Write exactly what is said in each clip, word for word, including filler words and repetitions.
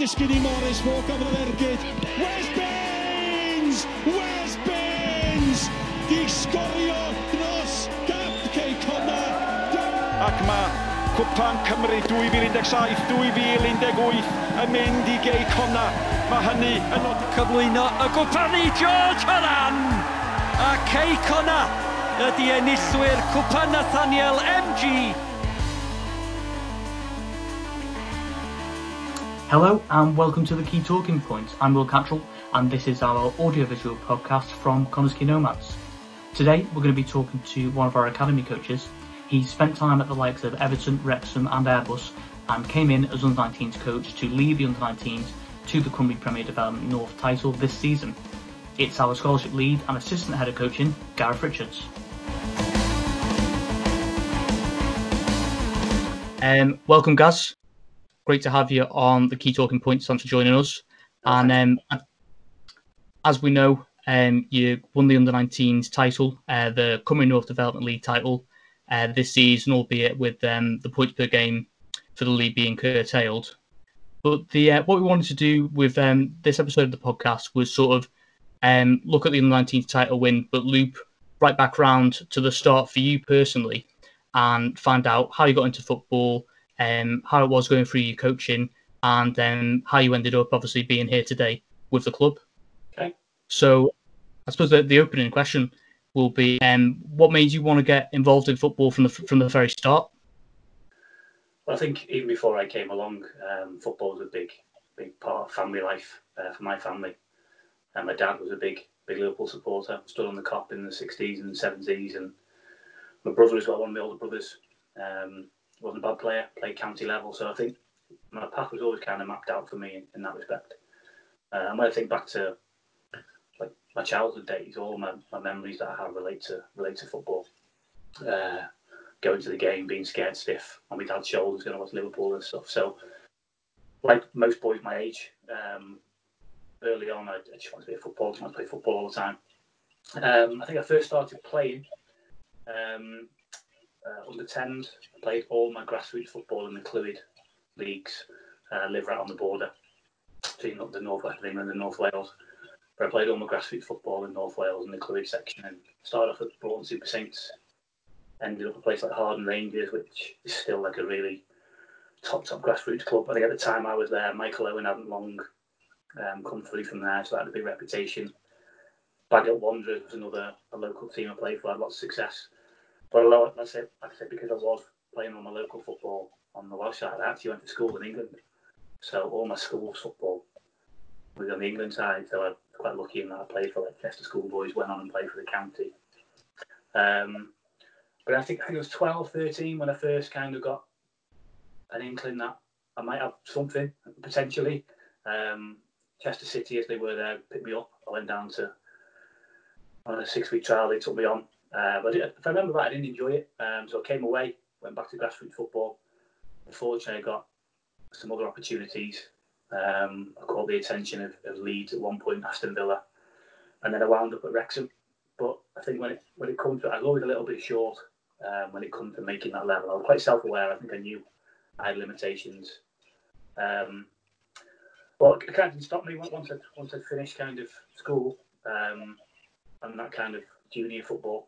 Disgyn Morris walk over the lergyd. Where's Baines? Where's Baines? Di sgorio dros gap Cey Connor. Ac mae Cwpan Cymru dwy fil un deg saith dwy fil un deg wyth yn mynd i Cey Connor. Mae hynny yn cyflwyno y Cwpani George Horan. A Cey Connor ydi enillwyr Cwpan Nathaniel M G. Hello and welcome to the Key Talking Points. I'm Will Cattrall and this is our audiovisual podcast from Connah's Quay Nomads. Today we're going to be talking to one of our academy coaches. He spent time at the likes of Everton, Wrexham and Airbus and came in as under nineteens coach to lead the under nineteens to the Cumbria Premier Development North title this season. It's our scholarship lead and assistant head of coaching, Gareth Richards. Um, welcome Gaz. Great to have you on the Key Talking Points. Thanks for joining us. And um, as we know, um, you won the under nineteens title, uh, the Cumbria North Development League title uh, this season, albeit with um, the points per game for the league being curtailed. But the uh, what we wanted to do with um, this episode of the podcast was sort of um, look at the under nineteens title win, but loop right back round to the start for you personally and find out how you got into football, Um, how it was going through your coaching, and um, how you ended up obviously being here today with the club. Okay. So I suppose the, the opening question will be, um, what made you want to get involved in football from the from the very start? Well, I think even before I came along, um, football was a big, big part of family life uh, for my family. And my dad was a big, big Liverpool supporter. Stood on the Kop in the sixties and seventies, and my brother as well, one of my older brothers. Um, wasn't a bad player, played county level, so I think my path was always kind of mapped out for me in, in that respect. Uh, and when I think back to like my childhood days, all my, my memories that I have relate to relate to football. Uh, going to the game, being scared stiff on my dad's shoulders, going to watch Liverpool and stuff. So, like most boys my age, um, early on I, I just wanted to be a footballer, I wanted to play football all the time. Um, I think I first started playing um, Uh, under ten, I played all my grassroots football in the Clwyd leagues. I uh, live right on the border between up the north west of England and North Wales. But I played all my grassroots football in North Wales in the Clwyd section, and started off at Broughton Super Saints. Ended up at a place like Harden Rangers, which is still like a really top top grassroots club. I think at the time I was there, Michael Owen hadn't long um, come through from there, so I had a big reputation. Baggot Wanderers was another a local team I played for. I had lots of success. But like I said, because I was playing on my local football on the Welsh side, I actually went to school in England. So all my school football was on the England side. So I was quite lucky in that I played for like Chester School Boys, went on and played for the county. Um, but I think, I think it was twelve, thirteen when I first kind of got an inkling that I might have something, potentially. Um, Chester City, as they were there, picked me up. I went down to, on a six-week trial, they took me on. Uh, but if I remember right, I didn't enjoy it, um, so I came away, went back to grassroots football. Unfortunately, I got some other opportunities. Um, I caught the attention of, of Leeds at one point, Aston Villa, and then I wound up at Wrexham. But I think when it when it comes to it, I was always a little bit short um, when it comes to making that level. I was quite self-aware. I think I knew I had limitations. Um, but it kind of didn't stop me once I once I finished kind of school um, and that kind of junior football.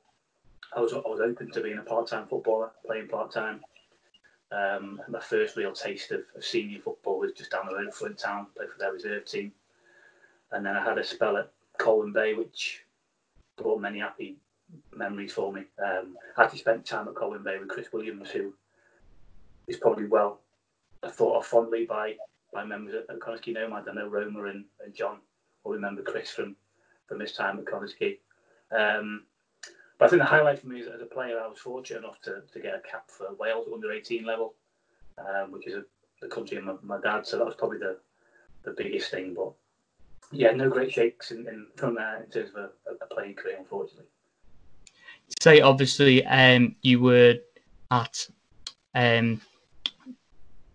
I was I was open to being a part-time footballer, playing part-time. Um, my first real taste of, of senior football was just down the road at Flint Town, played for their reserve team. And then I had a spell at Colwyn Bay, which brought many happy memories for me. Um, I actually spent time at Colwyn Bay with Chris Williams, who is probably well thought of fondly by, by members at Connah's Quay Nomads. I know Roma and, and John will remember Chris from, from his time at Connah's Quay. Um, But I think the highlight for me is as a player, I was fortunate enough to, to get a cap for Wales under eighteen level, um, which is a, the country of my, my dad. So that was probably the, the biggest thing. But yeah, no great shakes in, in, from there in terms of a, a playing career, unfortunately. You say, obviously, um, you were at um,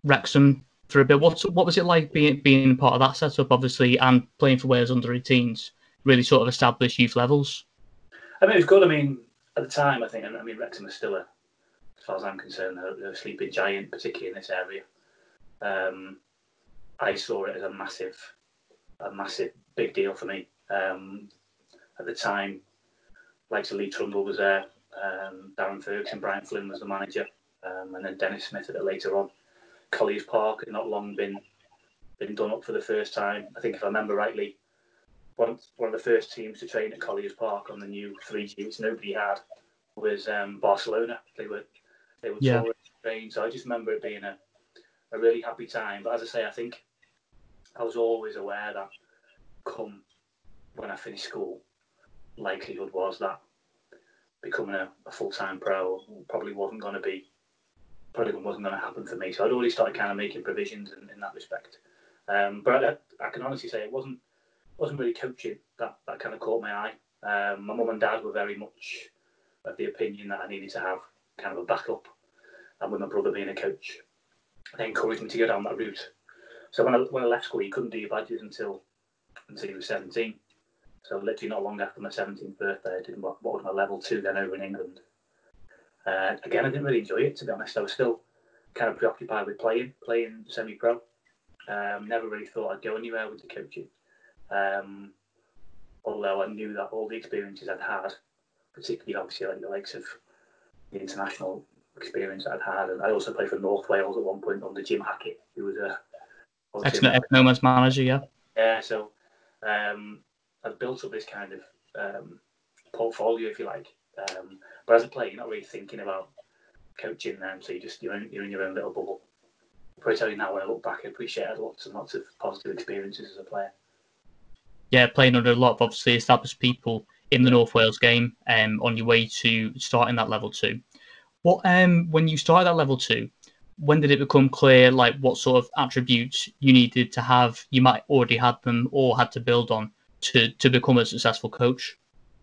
Wrexham for a bit. What, what was it like being, being part of that setup, obviously, and playing for Wales under eighteens, really sort of established youth levels? I mean, it was good. I mean, at the time, I think, I mean, Wrexham was still, a, as far as I'm concerned, they're a sleeping giant, particularly in this area. Um, I saw it as a massive, a massive big deal for me. Um, at the time, like Lee Trumbull was there, um, Darren Ferguson, Brian Flynn was the manager, um, and then Dennis Smith a bit later on. Colliers Park had not long been been done up for the first time. I think if I remember rightly, one one of the first teams to train at Colliers Park on the new three G, which nobody had, was um, Barcelona. They were they were yeah. trained, so I just remember it being a a really happy time. But as I say, I think I was always aware that come when I finished school, likelihood was that becoming a, a full-time pro probably wasn't going to be, probably wasn't going to happen for me. So I'd already started kind of making provisions in, in that respect. Um, but I, I can honestly say it wasn't wasn't really coaching that, that kind of caught my eye. Um, my mum and dad were very much of the opinion that I needed to have kind of a backup, and with my brother being a coach, they encouraged me to go down that route. So when I, when I left school, you couldn't do your badges until until you were seventeen. So literally not long after my seventeenth birthday, I did what, what was my level two then over in England. Uh, again, I didn't really enjoy it, to be honest. I was still kind of preoccupied with playing, playing semi-pro. Um, never really thought I'd go anywhere with the coaching. Um, although I knew that all the experiences I'd had, particularly obviously like the likes of the international experience that I'd had, and I also played for North Wales at one point under Jim Hackett, who was a ex-Nomads manager, yeah. Yeah, so um, I've built up this kind of um, portfolio, if you like. Um, but as a player, you're not really thinking about coaching them, so you just you're in, you're in your own little bubble. Probably tell you now when I look back, I appreciate lots and lots of positive experiences as a player. Yeah, playing under a lot of obviously established people in the North Wales game, um, on your way to starting that level two. What um, when you started that level two, when did it become clear like what sort of attributes you needed to have? You might already had them or had to build on to to become a successful coach.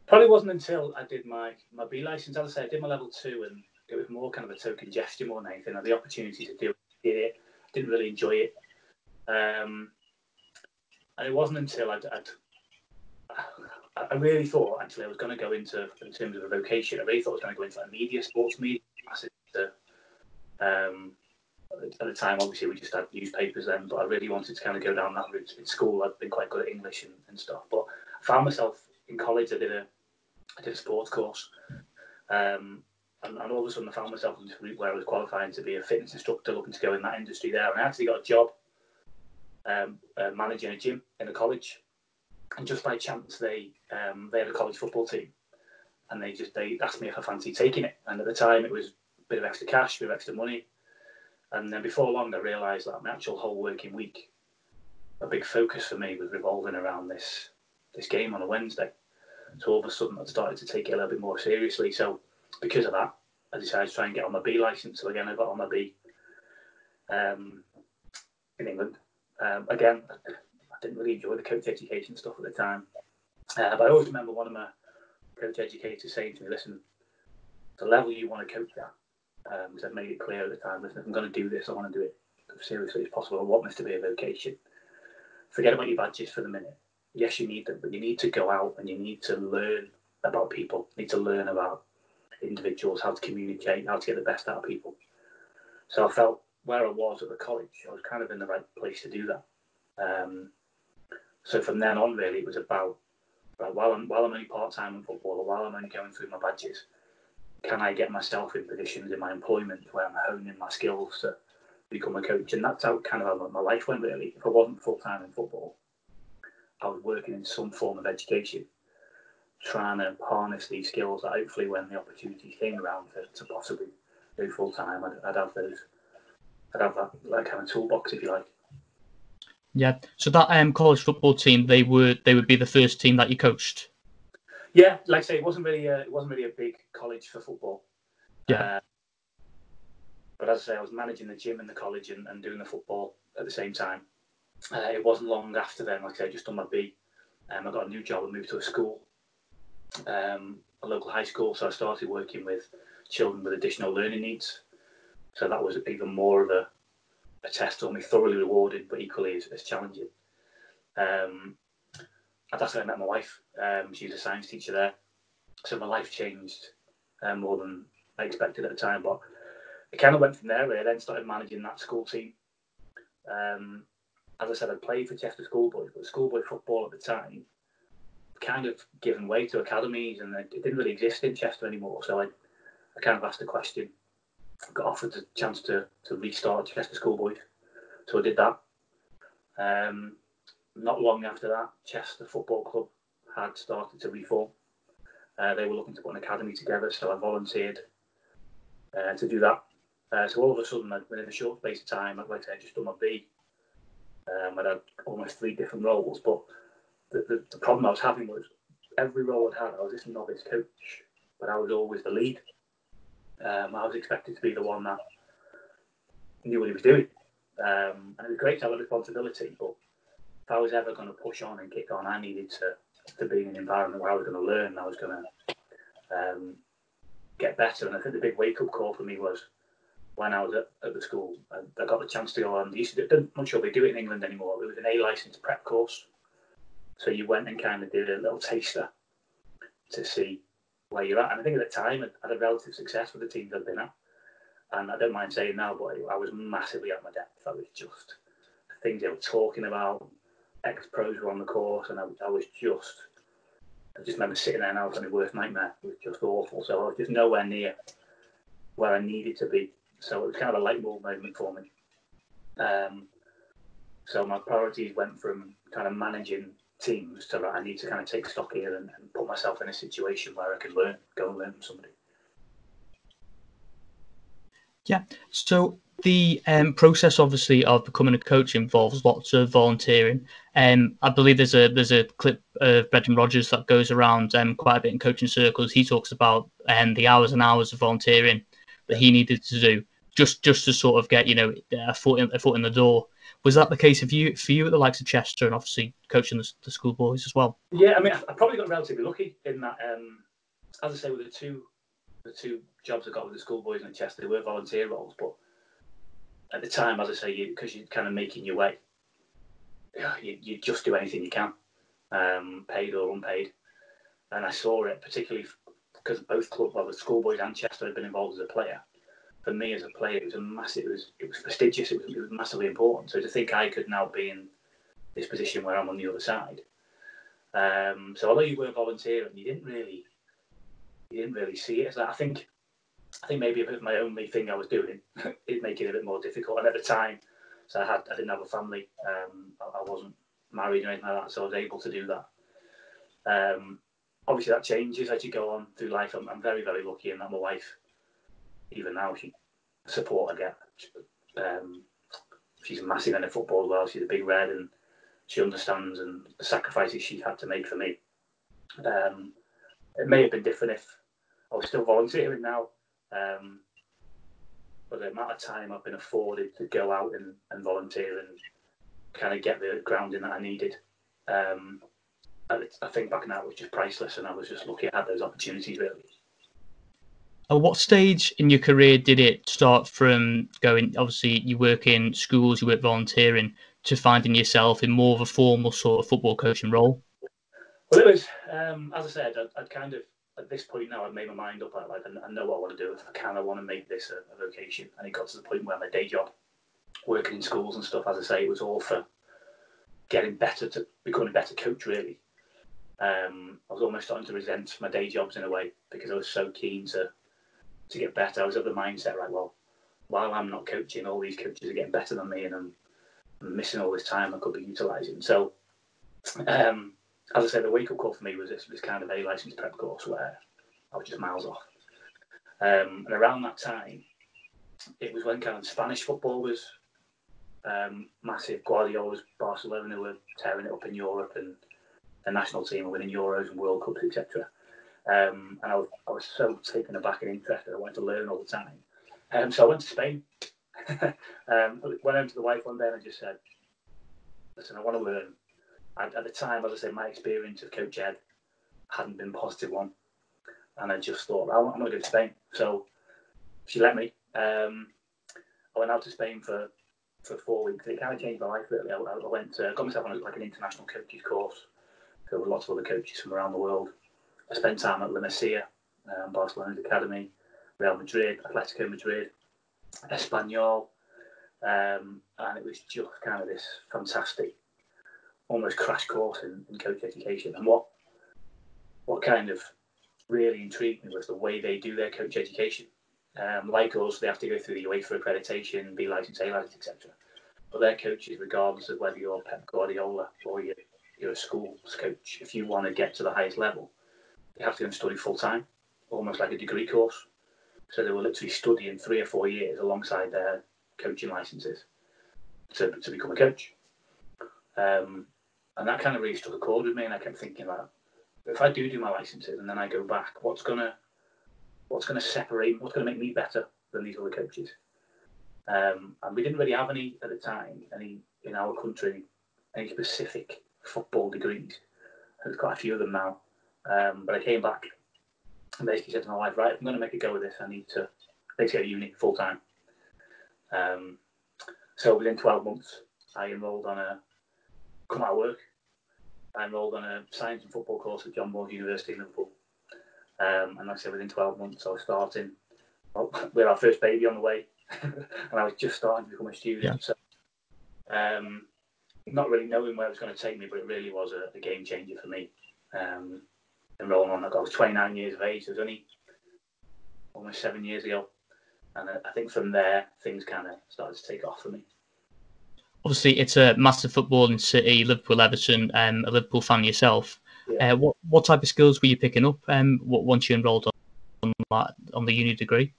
Probably wasn't until I did my my B license. As I say, I did my level two, and it was more kind of a token gesture more than anything. I had the opportunity to do it, I didn't really enjoy it, um, and it wasn't until I'd, I'd I really thought actually I was going to go into, in terms of a vocation, I really thought I was going to go into like media, sports media. Um, at the time, obviously, we just had newspapers then, but I really wanted to kind of go down that route. In school, I'd been quite good at English and, and stuff, but I found myself in college. I did a, I did a sports course, um, and, and all of a sudden I found myself in this route where I was qualifying to be a fitness instructor, looking to go in that industry there. And I actually got a job um, uh, managing a gym in a college, and just by chance, they um, they had a college football team, and they just they asked me if I fancied taking it. And at the time, it was a bit of extra cash, a bit of extra money. And then before long, I realised that my actual whole working week, a big focus for me was revolving around this this game on a Wednesday. So all of a sudden, I started to take it a little bit more seriously. So because of that, I decided to try and get on my B licence. So again, I got on my B um, in England. Um, again, I didn't really enjoy the coach education stuff at the time. Uh, but I always remember one of my coach educators saying to me, listen, the level you want to coach at, Um, so I've made it clear at the time, listen, if I'm going to do this, I want to do it as seriously as possible. I want this to be a vocation. Forget about your badges for the minute. Yes, you need them, but you need to go out and you need to learn about people. You need to learn about individuals, how to communicate, how to get the best out of people. So I felt where I was at the college, I was kind of in the right place to do that. Um, so from then on, really, it was about, right, while I'm, while I'm only part-time in football, or while I'm only going through my badges, can I get myself in positions in my employment where I'm honing my skills to become a coach? And that's how kind of how my life went, really. If I wasn't full-time in football, I was working in some form of education, trying to harness these skills that hopefully when the opportunity came around to, to possibly do full-time, I'd, I'd have those, I'd have that, that kind of toolbox, if you like. Yeah, so that um, college football team, they were they would be the first team that you coached? Yeah, like I say, it wasn't really a, it wasn't really a big college for football. Yeah. Uh, but as I say, I was managing the gym in the college and, and doing the football at the same time. Uh, it wasn't long after then, like I say, just on my B. Um, I got a new job and moved to a school, um, a local high school. So I started working with children with additional learning needs. So that was even more of a, a test on me, thoroughly rewarded, but equally as, as challenging. Um, That's when I met my wife. Um, she was a science teacher there. So my life changed um, more than I expected at the time. But it kind of went from there, really. I then started managing that school team. Um, as I said, I'd played for Chester School Boys, but schoolboy football at the time kind of given way to academies, and it didn't really exist in Chester anymore. So I, I kind of asked the question, got offered the chance to, to restart Chester School Boys. So I did that. Um, not long after that, Chester Football Club had started to reform. Uh, they were looking to put an academy together, so I volunteered uh, to do that. Uh, so all of a sudden, I'd been in a short space of time, like I said, I'd just done my B. Um, I'd had almost three different roles, but the, the, the problem I was having was every role I'd had, I was this novice coach, but I was always the lead. Um, I was expected to be the one that knew what he was doing. Um, and it was great to have a responsibility, but if I was ever going to push on and kick on, I needed to to be in an environment where I was going to learn, and I was going to um, get better. And I think the big wake-up call for me was when I was at, at the school, I, I got the chance to go on. They used to do, I'm not sure they do it in England anymore. It was an A-licensed prep course. So you went and kind of did a little taster to see where you're at. And I think at the time, I had a relative success with the teams I'd been at. And I don't mind saying now, but I was massively at my depth. I was just, the things they were talking about, ex-pros were on the course, and I, I was just, I just remember sitting there and I was having my worst nightmare. It was just awful. So I was just nowhere near where I needed to be. So it was kind of a light bulb moment for me. Um, so my priorities went from kind of managing teams to like, I need to kind of take stock here and, and put myself in a situation where I can learn, go and learn from somebody. Yeah, so the um, process, obviously, of becoming a coach involves lots of volunteering. Um, I believe there's a there's a clip of Brendan Rodgers that goes around um, quite a bit in coaching circles. He talks about um, the hours and hours of volunteering that he needed to do just, just to sort of get, you know, a foot in, a foot in the door. Was that the case of you for you at the likes of Chester and obviously coaching the, the school boys as well? Yeah, I mean, I probably got relatively lucky in that, um, as I say, with the two... The two jobs I got with the schoolboys and at Chester, they were volunteer roles, but at the time, as I say, you because you're kind of making your way, you, you just do anything you can, um, paid or unpaid. And I saw it particularly because both clubs, well, the schoolboys and Chester, had been involved as a player. For me as a player, it was a massive, it was it was prestigious, it was, it was massively important. So to think I could now be in this position where I'm on the other side. Um, so although you were volunteering, you didn't really. You didn't really see it as that. I think, I think maybe a bit of my only thing I was doing it made it a bit more difficult. And at the time, so I had, I didn't have a family. Um, I, I wasn't married or anything like that, so I was able to do that. Um, obviously, that changes as you go on through life. I'm, I'm very, very lucky in that my wife, even now, she support I get. Um, she's massive in football as well. She's a big red, and she understands and the sacrifices she had to make for me. Um, It may have been different if I was still volunteering now, um, but the amount of time I've been afforded to go out and, and volunteer and kind of get the grounding that I needed, um, I, I think back now it was just priceless, and I was just lucky I had those opportunities really. At what stage in your career did it start from going, obviously you work in schools, you work volunteering, to finding yourself in more of a formal sort of football coaching role? Well, it was, um, as I said, I'd, I'd kind of, at this point now, I've made my mind up. I, like, I know what I want to do. If I can, I want to make this a, a vocation. And it got to the point where my day job, working in schools and stuff, as I say, it was all for getting better, to becoming a better coach, really. Um, I was almost starting to resent my day jobs in a way because I was so keen to, to get better. I was of the mindset, right, well, while I'm not coaching, all these coaches are getting better than me and I'm missing all this time I could be utilising. So... Um, As I said, the wake-up call for me was this, this kind of A-licensed prep course where I was just miles off. Um, and around that time, it was when kind of Spanish football was um, massive. Guardiola's Barcelona were tearing it up in Europe and the national team were winning Euros and World Cups, et cetera. Um, and I was, I was so taken aback and interested. I wanted to learn all the time. Um, so I went to Spain. um, went home to the wife one day and I just said, listen, I want to learn. At, at the time, as I said, my experience of Coach Ed hadn't been a positive one. And I just thought, I'm, I'm going to go to Spain. So she let me. Um, I went out to Spain for, for four weeks. It kind of changed my life, really. I, I went to, got myself on like an international coaches course. There were lots of other coaches from around the world. I spent time at La Masia, um, Barcelona's Academy, Real Madrid, Atletico Madrid, Espanyol. Um, and it was just kind of this fantastic, almost crash course in, in coach education. And what what kind of really intrigued me was the way they do their coach education. Um, like us, they have to go through the UEFA accreditation, be licensed, A licensed, et cetera. But their coaches, regardless of whether you're Pep Guardiola or you're, you're a school's coach, if you want to get to the highest level, they have to go and study full time, almost like a degree course. So they were literally studying three or four years alongside their coaching licenses to to become a coach. Um, and that kind of really struck a chord with me, and I kept thinking about, if I do do my licenses and then I go back, what's gonna what's gonna separate? What's gonna make me better than these other coaches? Um, and we didn't really have any at the time, any in our country, any specific football degrees. There's quite a few of them now. Um, but I came back and basically said to my wife, right, if I'm going to make a go of this, I need to basically go to uni full time. Um, so within twelve months, I enrolled on a, come out of work, I enrolled on a science and football course at John Moores University in Liverpool. Um, and like I said, within twelve months, I was starting, well, we had our first baby on the way, and I was just starting to become a student. Yeah. So, um, not really knowing where it was going to take me, but it really was a, a game changer for me. Um, enrolling on that, I was twenty-nine years of age. It was only almost seven years ago, and I think from there things kind of started to take off for me. Obviously, it's a massive footballing city, Liverpool, Everton. Um, a Liverpool fan yourself. Yeah. Uh, what what type of skills were you picking up? Um, what, once you enrolled on on, that, on the uni degree?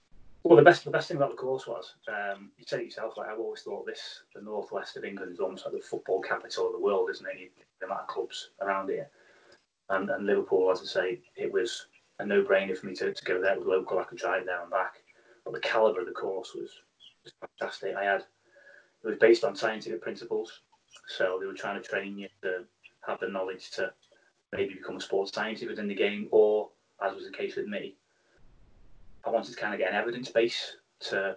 Well, the best the best thing about the course was, um, you said it yourself. Like, I've always thought this, the northwest of England is almost like the football capital of the world, isn't it? The amount of clubs around here. And, and Liverpool, as I say, it was a no-brainer for me to, to go there. It was local, I could drive there and back. But the calibre of the course was, was fantastic. I had it was based on scientific principles, so they were trying to train you to have the knowledge to maybe become a sports scientist within the game, or, as was the case with me, I wanted to kind of get an evidence base to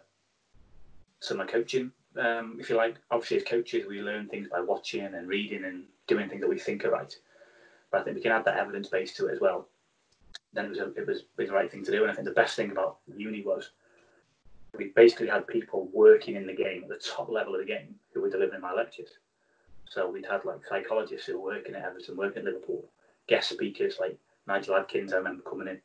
to my coaching, um, if you like. Obviously, as coaches, we learn things by watching and reading and doing things that we think are right. But I think we can add that evidence base to it as well. Then it was, a, it was the right thing to do. And I think the best thing about uni was we basically had people working in the game, at the top level of the game, who were delivering my lectures. So we'd had like psychologists who were working at Everton, working at Liverpool, guest speakers like Nigel Adkins, I remember coming in.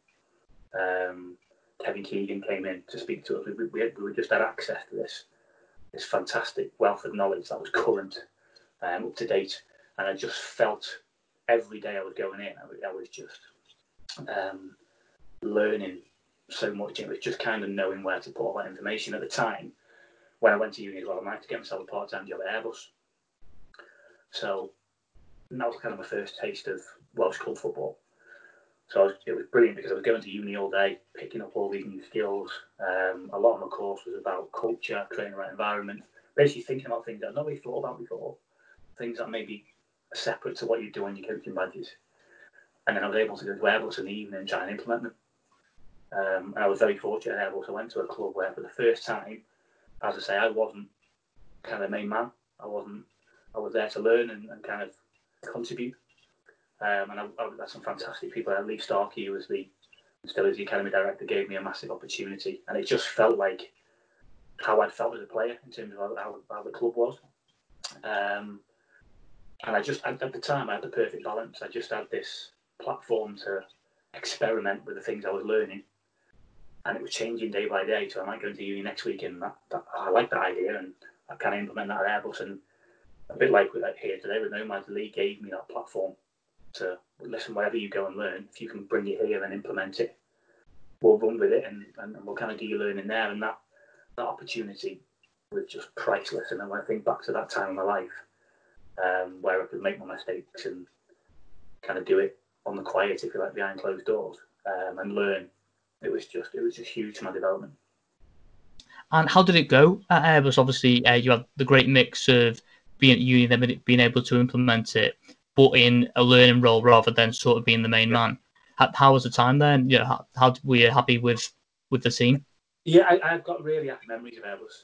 Um, Kevin Keegan came in to speak to us. We, we, had, we just had access to this, this fantastic wealth of knowledge that was current, um, up to date. And I just felt... every day I was going in, I was just um, learning so much. It was just kind of knowing where to put all that information. At the time, when I went to uni as well, I managed to get myself a part-time job at Airbus. So that was kind of my first taste of Welsh club football. So I was, it was brilliant because I was going to uni all day, picking up all these new skills. Um, a lot of my course was about culture, creating the right environment, basically thinking about things that I'd not really thought about before, things that maybe... separate to what you do on your coaching badges. And then I was able to go to Airbus in the evening and try and implement them. Um, and I was very fortunate at Airbus. I went to a club where for the first time, as I say, I wasn't kind of the main man. I wasn't, I was there to learn and, and kind of contribute. Um, and I, I had some fantastic people. Lee Starkey, who was the, still is the academy director, gave me a massive opportunity. And it just felt like how I'd felt as a player in terms of how, how, how the club was. Um, And I just, at the time, I had the perfect balance. I just had this platform to experiment with the things I was learning. And it was changing day by day. So I might go into uni next week and that, that, I like that idea and I can implement that at Airbus. And a bit like with here today with Nomads, Lee gave me that platform to listen, wherever you go and learn, if you can bring it here and implement it, we'll run with it and, and we'll kind of do your learning there. And that, that opportunity was just priceless. And then when I think back to that time in my life, Um, where I could make my mistakes and kind of do it on the quiet, if you like, behind closed doors, um, and learn. It was just, it was just huge for my development. And how did it go at Airbus? Obviously, uh, you had the great mix of being at uni and then being able to implement it, but in a learning role rather than sort of being the main man. How, how was the time then? Yeah, you know, how, how were you happy with with the team? Yeah, I, I've got really happy memories of Airbus.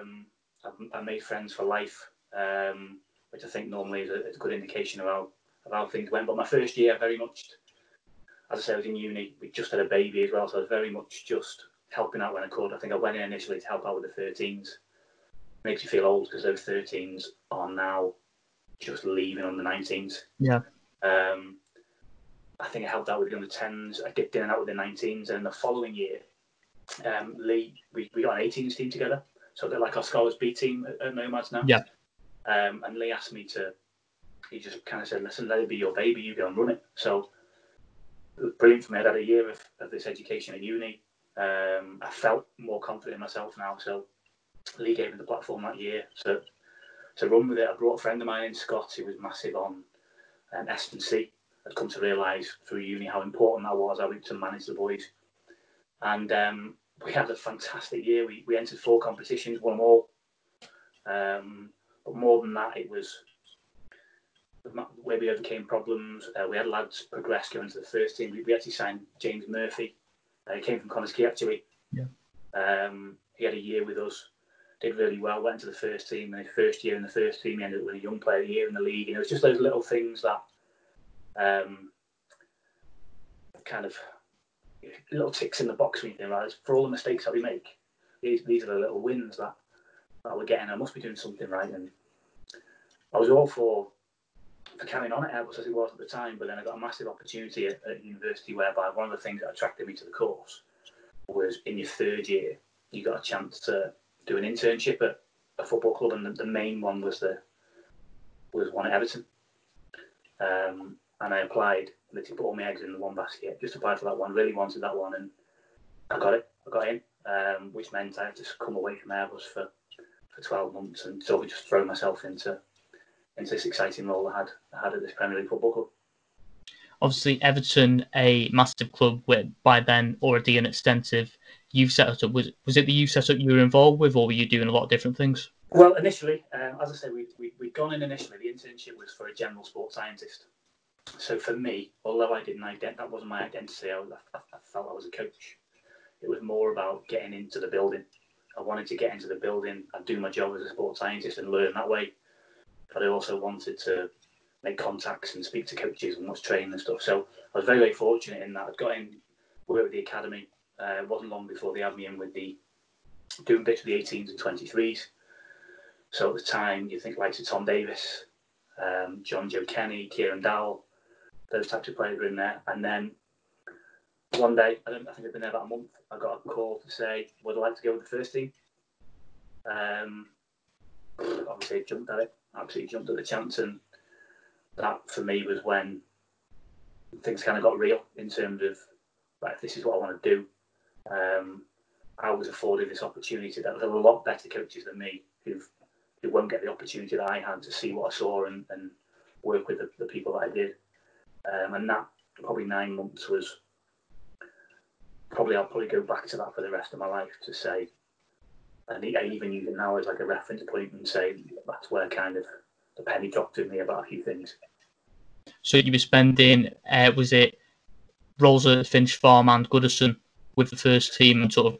Um, I've, I made friends for life. Um, which I think normally is a, is a good indication of how, of how things went. But my first year, very much, as I said, I was in uni. We just had a baby as well, so I was very much just helping out when I could. I think I went in initially to help out with the thirteens. makes you feel old because those thirteens are now just leaving on the nineteens. Yeah. Um, I think I helped out with the under tens. I dipped in and out with the nineteens. And the following year, um, Lee, we, we got an eighteens team together. So they're like our Scholars B team at, at Nomads now. Yeah. Um, and Lee asked me to, he just kind of said, listen, let it be your baby. You go and run it. So it was brilliant for me. I'd had a year of, of this education at uni. Um, I felt more confident in myself now. So Lee gave me the platform that year. So to run with it, I brought a friend of mine in, Scott, who was massive on um, S and C. I'd come to realise through uni how important that was. I went to manage the boys. And um, we had a fantastic year. We we entered four competitions, won them all. Um, but more than that, it was the way we overcame problems. Uh, we had lads progress going to the first team. We, we actually signed James Murphy. Uh, he came from Connah's Quay, actually. Yeah. Um, he had a year with us. Did really well, went into the first team, and his first year in the first team, he ended up winning Young Player of the Year in the league. You know, it's just those little things that um, kind of little ticks in the box when you think about it. For all the mistakes that we make, these these are the little wins that, that we're getting. I must be doing something right. And I was all for, for carrying on at Airbus as it was at the time, but then I got a massive opportunity at, at university whereby one of the things that attracted me to the course was in your third year, you got a chance to do an internship at a football club, and the, the main one was the was one at Everton. Um, and I applied, literally put all my eggs in the one basket, just applied for that one, really wanted that one, and I got it, I got in, um, which meant I had to come away from Airbus for, for twelve months and sort of just throw myself into into this exciting role I had, I had at this Premier League football club. Obviously, Everton, a massive club with, by then, already an extensive youth set up. Was, was it the youth set up you were involved with, or were you doing a lot of different things? Well, initially, um, as I say, we, we, we'd gone in initially. The internship was for a general sports scientist. So for me, although I didn't ident- that wasn't my identity, I, was, I, I felt I was a coach. It was more about getting into the building. I wanted to get into the building and do my job as a sports scientist and learn that way. But I also wanted to make contacts and speak to coaches and watch training and stuff. So I was very, very fortunate in that I'd got in, worked with the academy. Uh, it wasn't long before they had me in with the, doing bits with the eighteens and twenty-threes. So at the time, you think like to Tom Davis, um, John Joe Kenny, Kieran Dowell, those types of players were in there. And then one day, I, don't, I think I'd been there about a month, I got a call to say, would I like to go with the first team? Um, obviously, I jumped at it, absolutely jumped at the chance. And that for me was when things kind of got real in terms of, like, this is what I want to do. Um, I was afforded this opportunity. There were a lot better coaches than me who've, who won't get the opportunity that I had to see what I saw and, and work with the, the people that I did. Um, and that probably nine months was probably, I'll probably go back to that for the rest of my life to say, and I even use it now as like a reference point and say, that's where kind of the penny dropped to me about a few things. So you were spending, uh, was it, roles at Finch Farm and Goodison with the first team and sort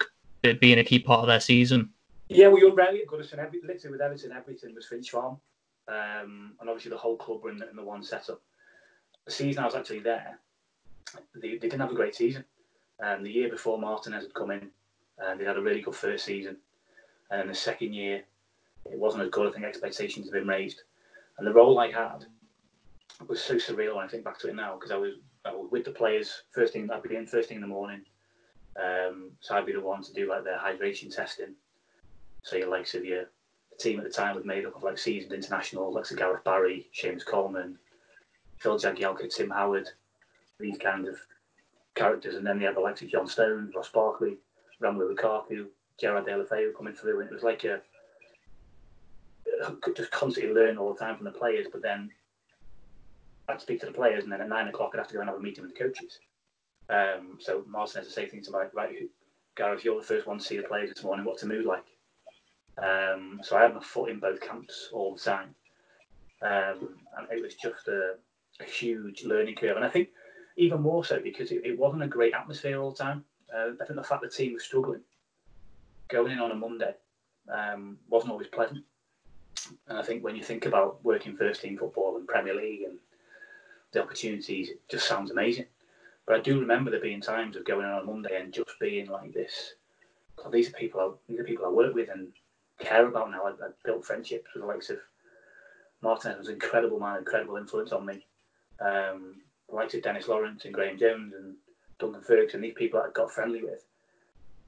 of being a key part of their season? Yeah, we were rarely at Goodison. Every, literally with Everton, everything was Finch Farm. Um, and obviously the whole club were in the, in the one setup. The season I was actually there, they, they didn't have a great season. Um, the year before Martinez had come in, uh, they had a really good first season. And the second year, it wasn't as good. I think expectations had been raised. And the role I had was so surreal when I think back to it now, because I was I was with the players first thing. I'd be in first thing in the morning, um, so I'd be the one to do like their hydration testing. So your likes of your the team at the time was made up of like seasoned internationals, like Sir Gareth Barry, Seamus Coleman, Phil Jagielka, Tim Howard, these kind of characters, and then they had the likes of John Stones, Ross Barkley, Romelu Lukaku, Gerard De La Feu coming through, and it was like a could just constantly learn all the time from the players, but then I'd speak to the players, and then at nine o'clock I'd have to go and have a meeting with the coaches. Um, so Martin has to say things about, right, Gareth, you're the first one to see the players this morning, what's the mood like? Um, so I had my foot in both camps all the time. Um, and it was just a, a huge learning curve. And I think even more so because it, it wasn't a great atmosphere all the time. Uh, I think the fact the team was struggling, going in on a Monday, um, wasn't always pleasant. And I think when you think about working first team football and Premier League and the opportunities, it just sounds amazing. But I do remember there being times of going on a Monday and just being like this. God, these are people I, these are people I work with, and care about now. I, I built friendships with the likes of Martinez, was an incredible man, incredible influence on me. Um, the likes of Dennis Lawrence and Graham Jones and Duncan Ferguson, these people that I got friendly with.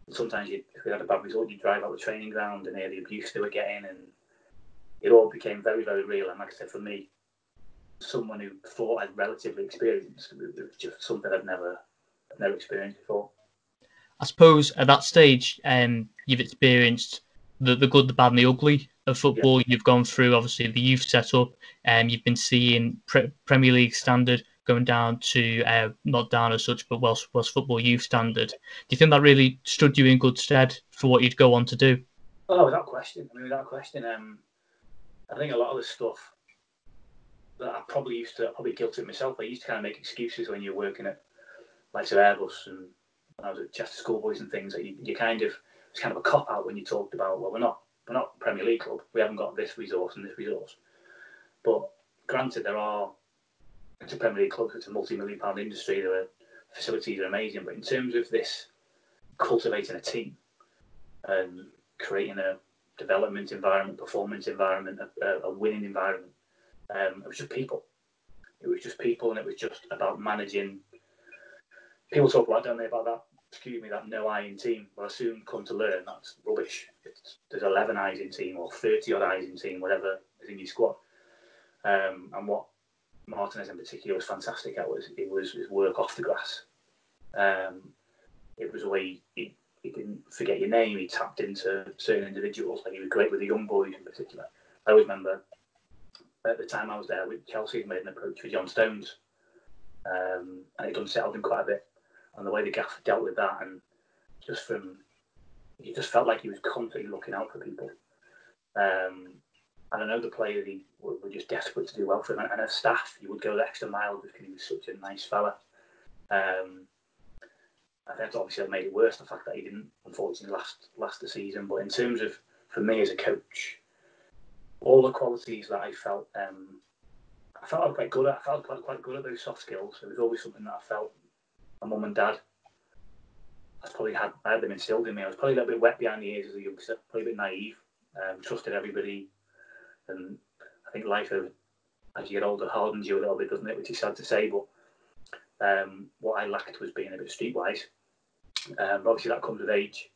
And sometimes you'd, if we had a bad result, you'd drive out the training ground and hear the abuse they were getting, and it all became very, very real. And like I said, for me, someone who thought I'd relatively experienced, it was just something I've never, I've never experienced before. I suppose at that stage, um, you've experienced the, the good, the bad and the ugly of football. Yeah. You've gone through, obviously, the youth setup. Um, you've been seeing pre- Premier League standard going down to, uh, not down as such, but Welsh, Welsh football youth standard. Do you think that really stood you in good stead for what you'd go on to do? Oh, without question. I mean, without question. Um, I think a lot of the stuff that I probably used to, I'm probably guilty of myself, I used to kind of make excuses when you're working at, like, so Airbus and when I was at Chester School Boys and things, that you, you kind of, it's kind of a cop out when you talked about, well, we're not, we're not Premier League club, we haven't got this resource and this resource. But granted, there are, it's a Premier League club, it's a multi-million pound industry, the facilities are amazing, but in terms of this cultivating a team and creating a development environment, performance environment, a, a winning environment, um, it was just people. It was just people, and it was just about managing. People talk about, don't they, about that, excuse me, that no eye in team. Well, I soon come to learn that's rubbish. It's, there's eleven eyes in team or thirty odd eyes in team, whatever is in your squad. Um, and what Martinez in particular was fantastic at was it was his work off the grass. Um, it was a way he, he didn't forget your name. He tapped into certain individuals. Like, he was great with the young boys in particular. I always remember at the time I was there, Chelsea had made an approach for John Stones, um, and it unsettled him quite a bit. And the way the gaff dealt with that, and just from, he just felt like he was constantly looking out for people. Um, and I know the players he, were, were just desperate to do well for him. And as staff, you would go the extra mile because he was such a nice fella. Um, I think obviously that made it worse, the fact that he didn't, unfortunately, last, last the season. But in terms of, for me as a coach, all the qualities that I felt, um, I felt I was quite good at, I felt quite, quite good at those soft skills. It was always something that I felt. My mum and dad, I probably had, I had them instilled in me. I was probably a little bit wet behind the ears as a youngster, probably a bit naive, um, trusted everybody. And I think life, as you get older, hardens you a little bit, doesn't it? Which is sad to say, but um, what I lacked was being a bit streetwise. Um, obviously, that comes with age.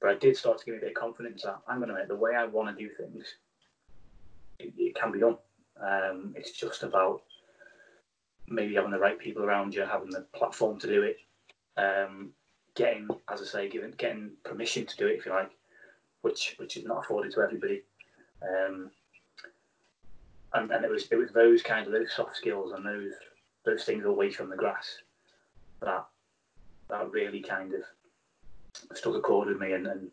But I did start to give me a bit of confidence that I'm going to make the way I want to do things, it, it can be done. Um, it's just about maybe having the right people around you, having the platform to do it, um, getting, as I say, giving, getting permission to do it, if you like, which which is not afforded to everybody. Um, and, and it was it was those kind of those soft skills and those those things away from the grass that that really kind of stuck a chord with me. And, and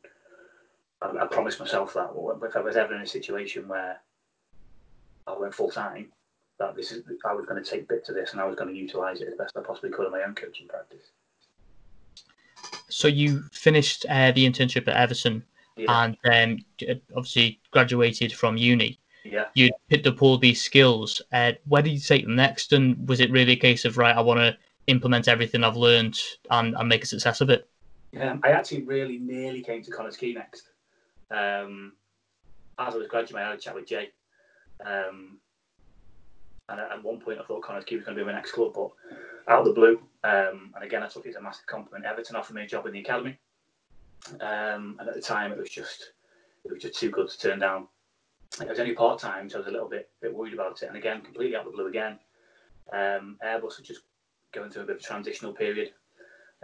I, I promised myself that if I was ever in a situation where I went full time, that this is, I was going to take bits of this and I was going to utilise it as best I possibly could in my own coaching practice. So you finished uh, the internship at Everton, yeah, and then um, obviously graduated from uni. Yeah. You picked up all these skills. Uh, where did you take them next? And was it really a case of, right, I want to implement everything I've learned and, and make a success of it? Um, I actually really nearly came to Connah's Quay next. Um, as I was graduating, I had a chat with Jay. Um, And at one point, I thought Connah's Quay was going to be my next club, but out of the blue, um, and again, I took it as a massive compliment, Everton offered me a job in the academy. Um, and at the time, it was just it was just too good to turn down. It was only part time, so I was a little bit bit worried about it. And again, completely out of the blue again. Um, Airbus had just going through a bit of a transitional period.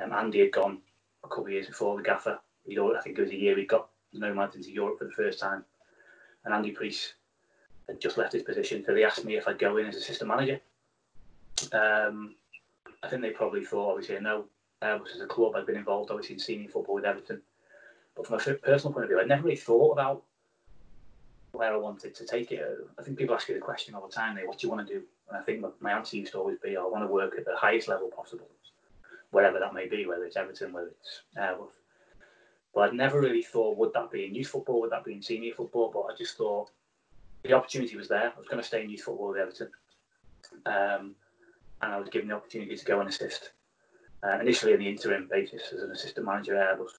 Um, Andy had gone a couple of years before, the gaffer. He'd already, I think it was a year he'd got the Nomads into Europe for the first time, and Andy Priest had just left his position, so they asked me if I'd go in as assistant manager. Um, I think they probably thought, obviously, I know Airbus as a club, I'd been involved, obviously, in senior football with Everton. But from a personal point of view, I'd never really thought about where I wanted to take it. I think people ask you the question all the time, they, what do you want to do? And I think my, my answer used to always be, I want to work at the highest level possible, wherever that may be, whether it's Everton, whether it's Airbus. But I'd never really thought, would that be in youth football? Would that be in senior football? But I just thought, the opportunity was there. I was going to stay in youth football with Everton, um, and I was given the opportunity to go and assist, uh, initially on the interim basis as an assistant manager at Airbus,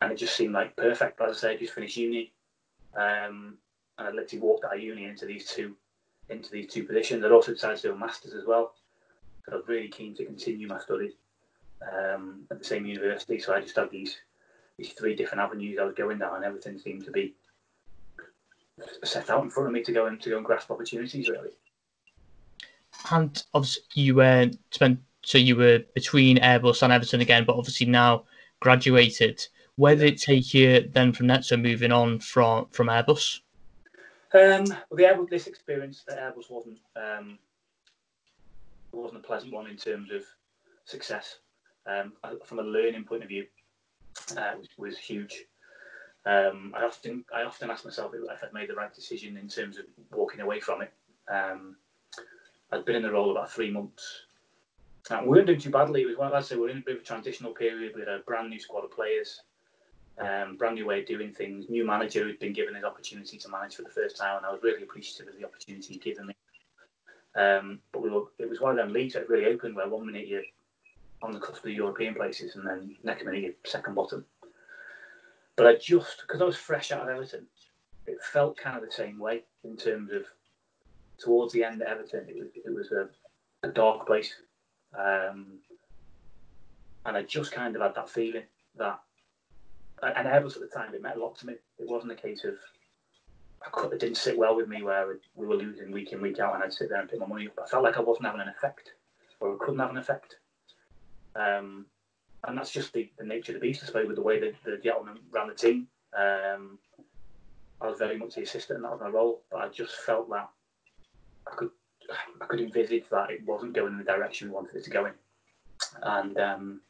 and it just seemed like perfect. But as I said, I just finished uni, Um, and I literally walked out of uni into these two into these two positions. I'd also decided to do a master's as well. So I was really keen to continue my studies um, at the same university. So I just had these these three different avenues I was going down, and everything seemed to be set out in front of me to go and to go and grasp opportunities, really. And obviously you uh, spent so you were between Airbus and Everton again, but obviously now graduated. Where did it take you then from that? So moving on from from Airbus. Um, well, the Airbus, this experience at Airbus wasn't um, wasn't a pleasant one in terms of success. Um, from a learning point of view, uh, it was, was huge. Um, I often I often ask myself if I'd made the right decision in terms of walking away from it. Um, I'd been in the role about three months. And we weren't doing too badly. It was one of, I'd say we were in a bit of a transitional period. We had a brand new squad of players, um, brand new way of doing things. New manager who'd been given his opportunity to manage for the first time, and I was really appreciative of the opportunity he'd given me. Um, but we were, it was one of them leagues that really opened where one minute you're on the cusp of the European places, and then next minute you're second bottom. But I just, because I was fresh out of Everton, it felt kind of the same way in terms of towards the end at Everton, it was, it was a, a dark place. Um, and I just kind of had that feeling that, and Airbus at the time, it meant a lot to me. It wasn't a case of, I could, it didn't sit well with me where we were losing week in, week out, and I'd sit there and pick my money up. I felt like I wasn't having an effect, or I couldn't have an effect. Um, and that's just the, the nature of the beast, I suppose, with the way that the gentleman ran the team. Um, I was very much the assistant, and that was my role, but I just felt that I could I could envisage that it wasn't going in the direction we wanted it to go in. And um,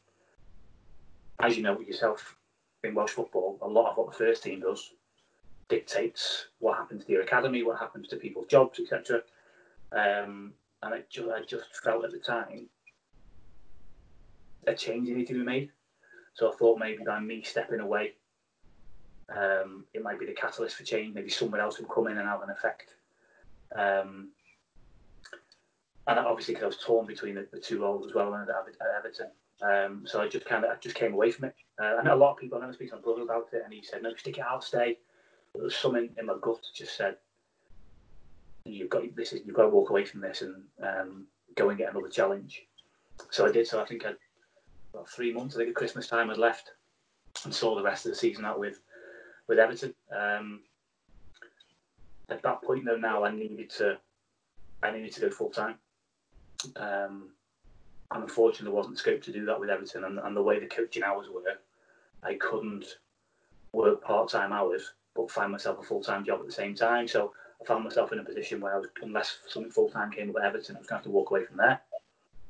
as you know yourself, in Welsh football, a lot of what the first team does dictates what happens to your academy, what happens to people's jobs, et cetera. Um, and I just, I just felt at the time a change needed to be made. So I thought maybe by me stepping away, um, it might be the catalyst for change. Maybe someone else would come in and have an effect. Um, And obviously, because I was torn between the, the two roles as well when I was at Everton, um, so I just kind of I just came away from it. Uh, I know a lot of people. I never speak to my brother about it, and he said, "No, stick it out, stay." But there was something in my gut that just said, "You've got this. Is, you've got to walk away from this and um, go and get another challenge." So I did. So I think I about three months. I think at Christmas time, I'd left and saw the rest of the season out with with Everton. Um, at that point, though, now I needed to I needed to go full time. Um, and unfortunately there wasn't scope to do that with Everton, and, and the way the coaching hours were, I couldn't work part-time hours but find myself a full-time job at the same time. So I found myself in a position where I was, unless something full-time came up at Everton, I was going to have to walk away from there.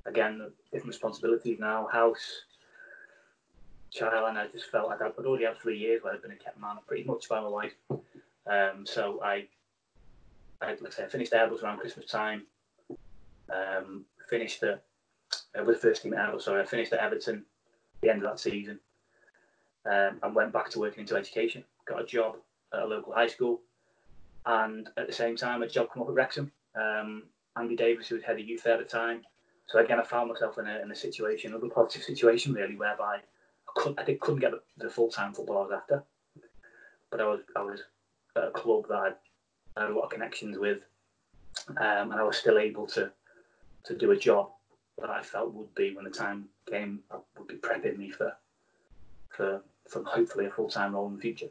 Again, different responsibilities now, house, child, and I just felt like I'd already had three years where I'd been a kept man pretty much by my wife. Um, so I, I, like I said, I finished Airbus around Christmas time. Um, finished at, uh, with the first team at Everton, sorry, I finished at Everton at the end of that season, um, and went back to working into education. Got a job at a local high school, and at the same time a job came up at Wrexham. Um, Andy Davis, who was head of youth there at the time. So again, I found myself in a, in a situation, another positive situation really, whereby I couldn't, I couldn't get the, the full-time football I was after, but I was, I was at a club that I had a lot of connections with, um, and I was still able to to do a job that I felt would be, when the time came, would be prepping me for for, for hopefully a full-time role in the future.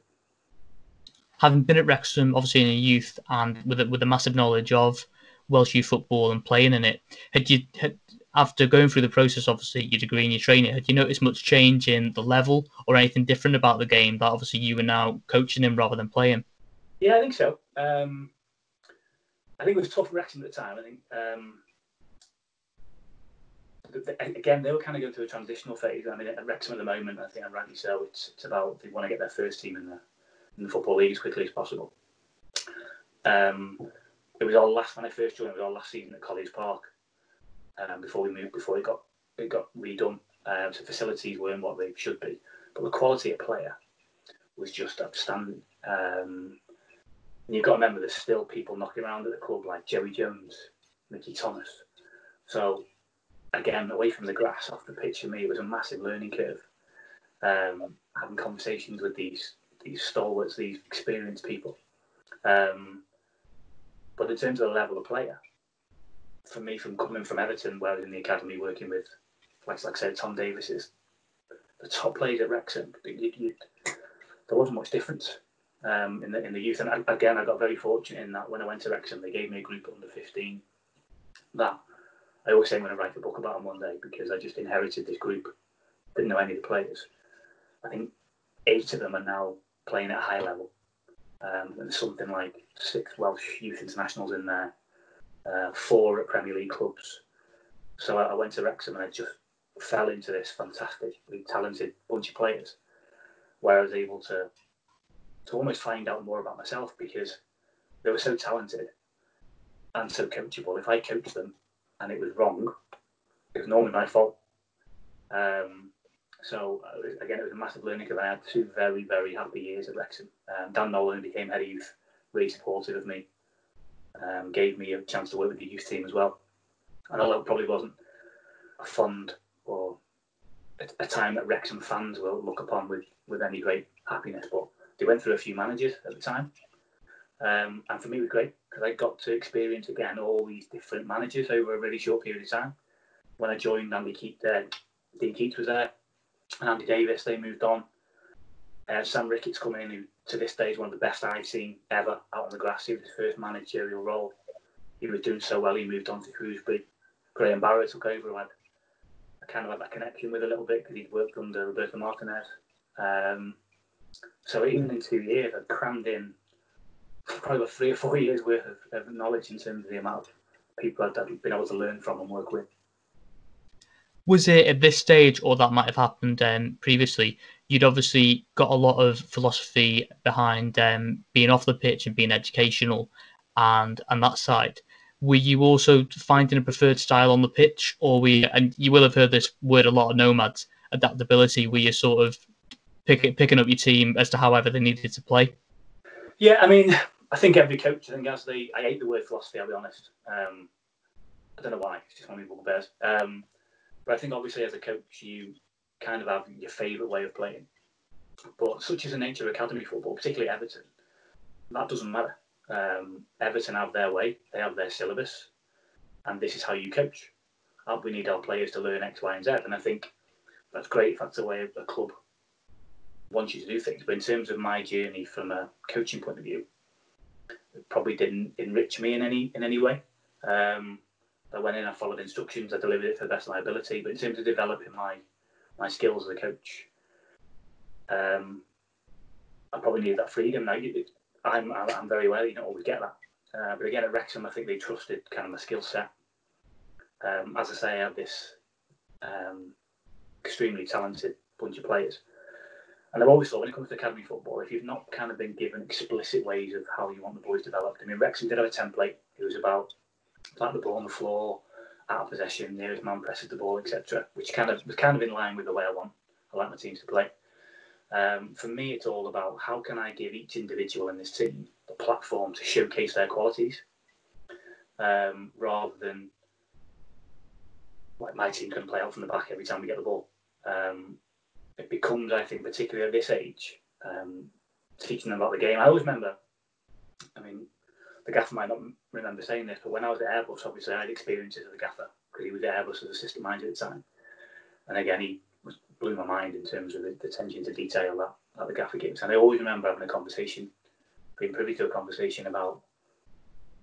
Having been at Wrexham, obviously in a youth, and with a, with a massive knowledge of Welsh youth football and playing in it, had you, had, after going through the process, obviously, your degree and your training, had you noticed much change in the level or anything different about the game that obviously you were now coaching him rather than playing? Yeah, I think so. Um, I think it was tough for Wrexham at the time. I think... Um, Again, they were kind of going through a transitional phase. I mean, at Wrexham at the moment, I think, and rightly so, it's, it's about they want to get their first team in the, in the Football League as quickly as possible. Um, it was our last, when I first joined, it was our last season at Colliers Park um, before we moved, before it got it got redone. Um, so facilities weren't what they should be, but the quality of player was just outstanding. Um, and you've got to remember, there's still people knocking around at the club like Joey Jones, Mickey Thomas. So, again, away from the grass, off the pitch, for me, it was a massive learning curve. Um, having conversations with these these stalwarts, these experienced people, Um, but in terms of the level of player, for me, from coming from Everton, where I was in the academy working with, like, like I said, Tom Davis, is the top players at Wrexham. You, you, there wasn't much difference um, in the in the youth. And I, again, I got very fortunate in that when I went to Wrexham, they gave me a group under fifteen. That I always say I'm going to write a book about them one day, because I just inherited this group. Didn't know any of the players. I think eight of them are now playing at a high level. Um, and there's something like six Welsh youth internationals in there, uh, four at Premier League clubs. So I, I went to Wrexham and I just fell into this fantastically talented bunch of players, where I was able to to almost find out more about myself, because they were so talented and so coachable. If I coached them and it was wrong, it was normally my fault. Um, so again, it was a massive learning curve. I had two very, very happy years at Wrexham. Um, Dan Nolan became head of youth, really supportive of me, um, gave me a chance to work with the youth team as well. And although it probably wasn't a fond or a, a time that Wrexham fans will look upon with, with any great happiness, but they went through a few managers at the time. Um, and for me, it was great, because I got to experience again all these different managers over a really short period of time. When I joined Andy Keat, uh, Dean Keats was there, and Andy Davis, they moved on. Uh, Sam Ricketts come in, who to this day is one of the best I've seen ever out on the grass. He was his first managerial role. He was doing so well, he moved on to Shrewsbury. Graham Barrett took over, who I kind of had that connection with a little bit, because he'd worked under Roberto Martinez. Um, so even in two years, I'd crammed in probably about three or four years' worth of, of knowledge in terms of the amount of people I'd, I'd been able to learn from and work with. Was it at this stage, or that might have happened um, previously, you'd obviously got a lot of philosophy behind um, being off the pitch and being educational and and that side. Were you also finding a preferred style on the pitch, or were you, and you will have heard this word a lot of nomads, adaptability, were you sort of pick, picking up your team as to however they needed to play? Yeah, I mean, I think every coach, I think as they, I hate the word philosophy, I'll be honest. Um, I don't know why, it's just one of my bugbears. Um But I think obviously as a coach, you kind of have your favourite way of playing. But such is the nature of academy football, particularly Everton, that doesn't matter. Um, Everton have their way, they have their syllabus, and this is how you coach. And we need our players to learn X, Y and Z. And I think that's great if that's the way a club wants you to do things. But in terms of my journey from a coaching point of view, it probably didn't enrich me in any, in any way. Um, I went in, I followed instructions, I delivered it to the best of my ability. But in terms of developing my, my skills as a coach, um, I probably needed that freedom. Now, I'm, I'm very aware that you don't always get that. Uh, but again, at Wrexham, I think they trusted kind of my skill set. Um, as I say, I have this um, extremely talented bunch of players. And I've always thought, when it comes to academy football, if you've not kind of been given explicit ways of how you want the boys developed, I mean, Wrexham did have a template. It was about like the ball on the floor, out of possession, nearest man presses the ball, et cetera, which kind of was kind of in line with the way I want. I like my teams to play. Um, for me, it's all about how can I give each individual in this team the platform to showcase their qualities, um, rather than like my team can play out from the back every time we get the ball. Um, it becomes, I think, particularly at this age, um, teaching them about the game. I always remember, I mean, the gaffer might not remember saying this, but when I was at Airbus, obviously I had experiences as a gaffer because he was at Airbus as assistant manager at the time. And again, he was, blew my mind in terms of the, the attention to detail that, that the gaffer gives. And I always remember having a conversation, being privy to a conversation about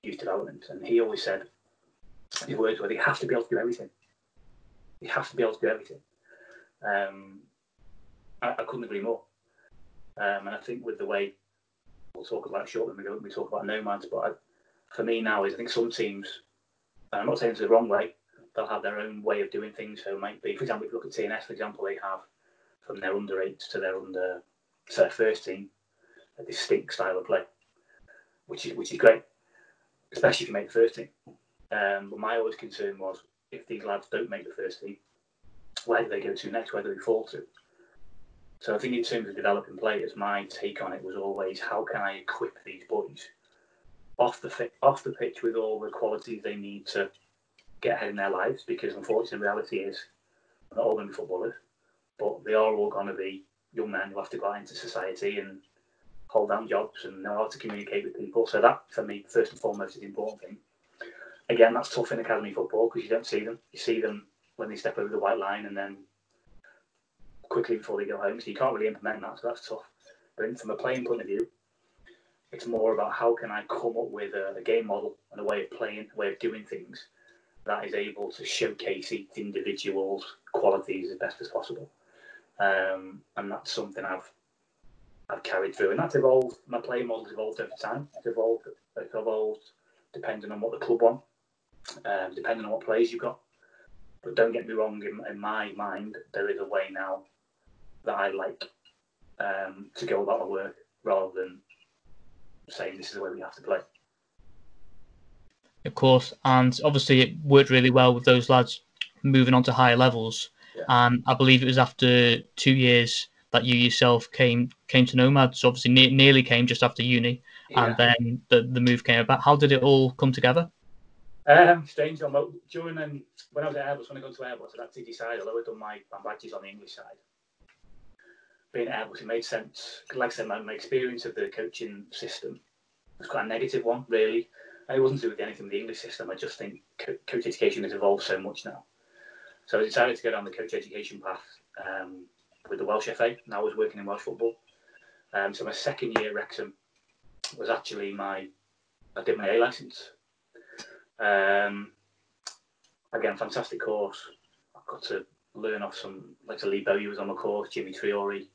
youth development. And he always said, his words were, they have to be able to do everything. They have to be able to do everything. Um, I, I couldn't agree more. Um, and I think with the way, we'll talk about it shortly when we talk about nomads, but I, for me now is I think some teams, and I'm not saying it's the wrong way, they'll have their own way of doing things. So it might be, for example, if you look at T N S, for example, they have from their under eights to their under to their first team a distinct style of play, which is which is great, especially if you make the first team. Um, but my always concern was if these lads don't make the first team, where do they go to next? Where do they fall to? So I think in terms of developing players, my take on it was always how can I equip these boys off the fi- off the pitch with all the qualities they need to get ahead in their lives, because unfortunately the reality is not all going to be footballers, but they are all going to be young men who have to go out into society and hold down jobs and know how to communicate with people. So that, for me, first and foremost, is the important thing. Again, that's tough in academy football because you don't see them. You see them when they step over the white line and then quickly before they go home. So you can't really implement that, so that's tough. But from a playing point of view, it's more about how can I come up with a, a game model and a way of playing, a way of doing things that is able to showcase each individual's qualities as best as possible. Um, and that's something I've I've carried through, and that's evolved. My playing model has evolved over time. It's evolved, it's evolved depending on what the club want, um, depending on what players you've got. But don't get me wrong, in, in my mind, there is a way now that I like um, to go about my work rather than saying this is the way we have to play. Of course, and obviously it worked really well with those lads moving on to higher levels. Yeah. And I believe it was after two years that you yourself came came to Nomads. Obviously, ne- nearly came just after uni, yeah. And then the, the move came about. How did it all come together? Um, strange. During um, when I was at Airbus, when I got to Airbus, I actually decided, although I'd done my, my badges on the English side, being at Airbus, it made sense. Like I said, my, my experience of the coaching system was quite a negative one, really. It wasn't to do with anything with the English system. I just think co- coach education has evolved so much now. So I decided to go down the coach education path um, with the Welsh F A, and I was working in Welsh football. Um, so my second year at Wrexham was actually my, I did my A licence. Um, again, fantastic course. I got to learn off some, like Lee Bowyer was on my course, Jimmy Triori.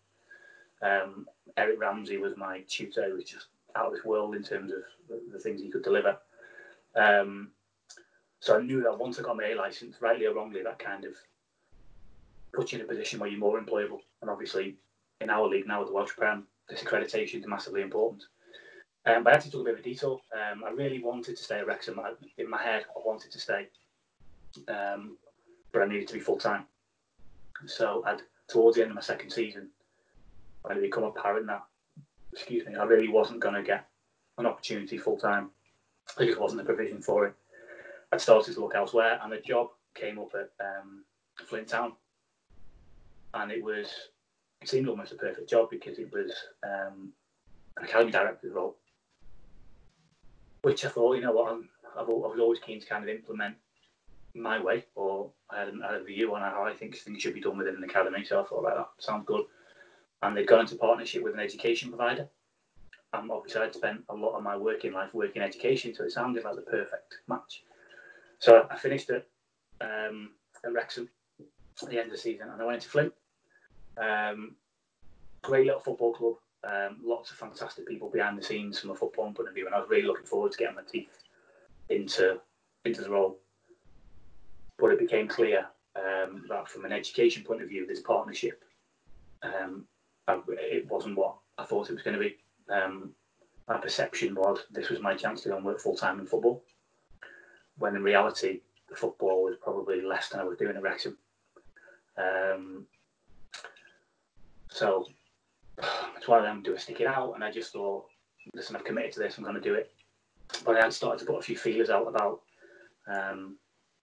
Um, Eric Ramsey was my tutor, who was just out of this world in terms of the, the things he could deliver. Um, so I knew that once I got my A licence, rightly or wrongly, that kind of puts you in a position where you're more employable. And obviously, in our league now with the Welsh Prem, this accreditation is massively important. Um, but I actually took a bit of a detour. Um, I really wanted to stay at Wrexham. I, in my head, I wanted to stay, um, but I needed to be full time. So I'd, towards the end of my second season, when it became apparent that, excuse me, I really wasn't going to get an opportunity full time. There just wasn't a provision for it. I'd started to look elsewhere, and a job came up at um, Flint Town, and it was it seemed almost a perfect job because it was um, an academy director's role, which I thought, you know what, I'm, I've, I was always keen to kind of implement my way, or I had, I had a view on how I think things should be done within an academy. So I thought, right, that sounds good. And they'd gone into partnership with an education provider. And obviously, I'd spent a lot of my working life working education, so it sounded like the perfect match. So I finished at, um, at Wrexham at the end of the season, and I went into Flint. Um, great little football club, um, lots of fantastic people behind the scenes from a football point of view, and I was really looking forward to getting my teeth into, into the role. But it became clear um, that from an education point of view, this partnership, um, I, it wasn't what I thought it was going to be. Um, my perception was this was my chance to go and work full-time in football, when in reality, the football was probably less than I was doing at Wrexham. Um, so, it's one of them, do I stick it out? And I just thought, listen, I've committed to this, I'm going to do it. But I had started to put a few feelers out about um,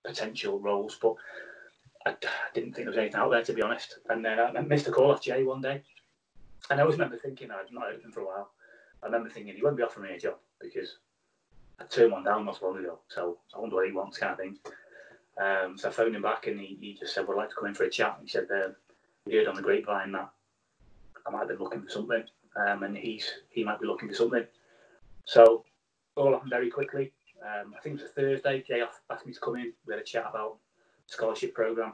potential roles, but I, I didn't think there was anything out there, to be honest. And then I missed a call off Jay one day. And I always remember thinking, I'd not heard of him for a while, I remember thinking he won't be offering me a job because I turned one down not so long ago, so I wonder what he wants, kind of thing. Um, so I phoned him back and he, he just said, would like to come in for a chat. And he said, uh, he heard on the grapevine that I might have been looking for something um, and he's he might be looking for something. So all happened very quickly. Um, I think it was a Thursday, Jay asked me to come in. We had a chat about the scholarship programme.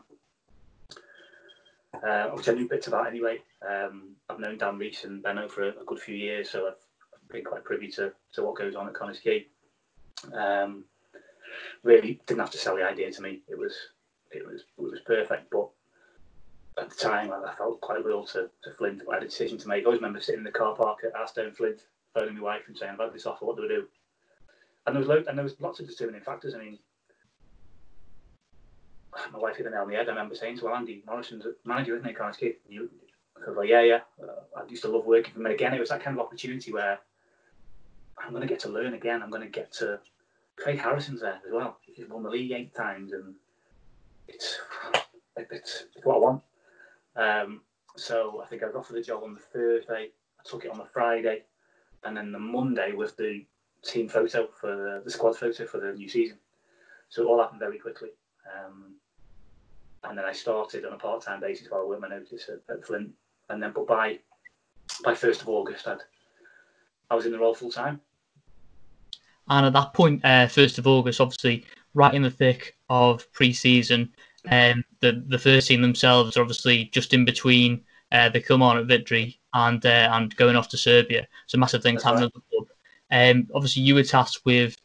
Uh, which I knew bits about anyway. Um, I've known Dan Rees and Benno for a, a good few years, so I've been quite privy to, to what goes on at Connah's Quay. Um, really didn't have to sell the idea to me. It was it was it was perfect, but at the time I, I felt quite loyal to, to Flint. I had a decision to make. I always remember sitting in the car park at Aston Flint, phoning my wife and saying, I've had this offer, what do I do? And there was lo- and there was lots of determining factors. I mean, my wife hit the nail on the head. I remember saying to well, Andy Morrison's manager, isn't he, Connah's Quay? You, I was like, yeah, yeah. Uh, I used to love working for him. And again, it was that kind of opportunity where I'm going to get to learn again. I'm going to get to... Craig Harrison's there as well. He's won the league eight times, and it's, it's, it's what I want. Um, so I think I got for the job on the Thursday. I took it on the Friday. and then the Monday was the team photo for the, the squad photo for the new season. So it all happened very quickly. Um, and then I started on a part-time basis while I worked my notice at, at Flint. And then, but by by first of August, I'd I was in the role full time. And at that point, uh, first of August, obviously, right in the thick of pre-season, um, the the first team themselves are obviously just in between uh, the come on at Victory and uh, and going off to Serbia. So massive things happening at the club. Um, obviously, you were tasked with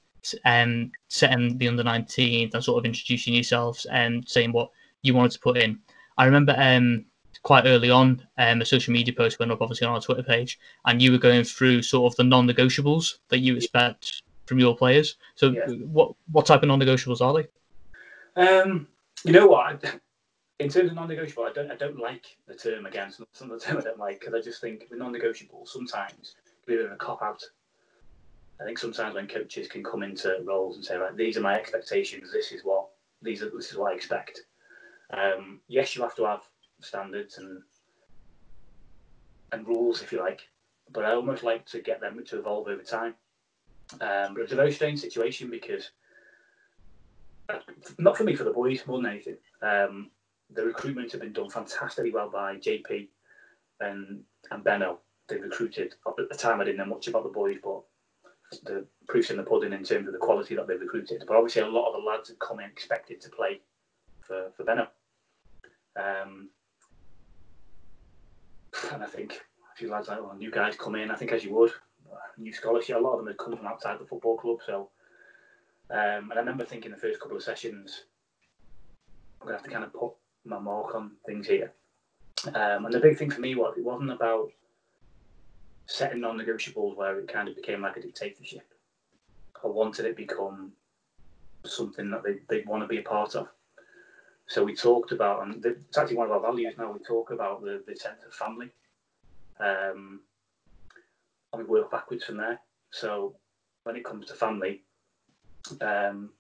um, setting the under nineteens and sort of introducing yourselves and saying what you wanted to put in. I remember um, quite early on, um, a social media post went up, obviously, on our Twitter page, and you were going through sort of the non-negotiables that you expect from your players. So yeah. what what type of non-negotiables are they? Um, you know what? I, in terms of non-negotiable, I don't I don't like the term again. It's not the term I don't like, because I just think the non-negotiable sometimes can be a bit of a cop-out. I think sometimes when coaches can come into roles and say, right, these are my expectations, this is what these are, this is what I expect. Um, yes, you have to have standards and and rules, if you like, but I almost like to get them to evolve over time. Um, but it's a very strange situation, because not for me, for the boys more than anything. Um, the recruitment have been done fantastically well by J P and and Benno. They recruited at the time. I didn't know much about the boys, but the proof's in the pudding in terms of the quality that they recruited. But obviously, a lot of the lads have come in expected to play for for Benno. Um, and I think a few lads like, well, new guys come in, I think as you would, new scholarship, a lot of them had come from outside the football club. So, um, and I remember thinking the first couple of sessions, I'm going to have to kind of put my mark on things here. Um, and the big thing for me was, it wasn't about setting non-negotiables where it kind of became like a dictatorship. I wanted it to become something that they, they'd want to be a part of. So we talked about, and it's actually one of our values now, we talk about the, the sense of family. Um, and we work backwards from there. So when it comes to family, um,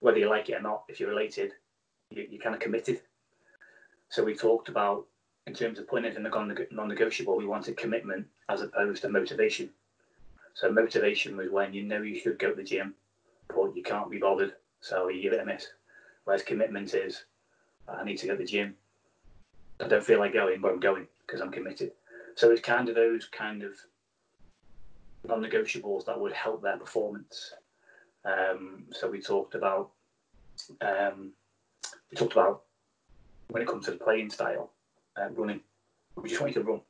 whether you like it or not, if you're related, you, you're kind of committed. So we talked about, in terms of putting it in the non-negotiable, we wanted commitment as opposed to motivation. So motivation was when you know you should go to the gym, but you can't be bothered, so you give it a miss. Whereas commitment is, I need to go to the gym. I don't feel like going, but I'm going because I'm committed. So it's kind of those kind of non-negotiables that would help their performance. Um, so we talked about um, we talked about when it comes to the playing style, uh, running. We just want you to run.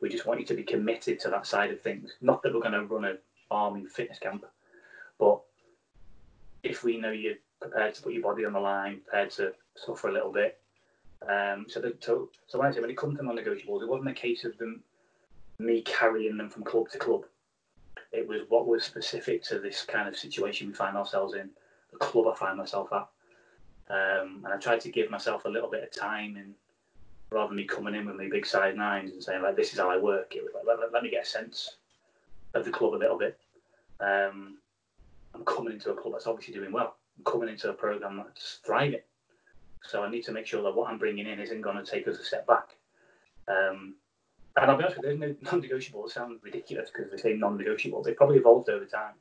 We just want you to be committed to that side of things. Not that we're going to run an army fitness camp, but if we know you're prepared to put your body on the line, prepared to suffer a little bit. Um, so, the, so, so when I say when it comes to non-negotiables, it wasn't a case of them, me carrying them from club to club. It was what was specific to this kind of situation we find ourselves in, the club I find myself at. Um, and I tried to give myself a little bit of time, and rather than me coming in with my big side nines and saying, like, this is how I work, it was like, let, let, let me get a sense of the club a little bit. Um, I'm coming into a club that's obviously doing well. Coming into a program that's thriving, so I need to make sure that what I'm bringing in isn't going to take us a step back. Um, and I'll be honest with you, there's no non-negotiable. It sounds ridiculous because they say non-negotiable. They probably evolved over time,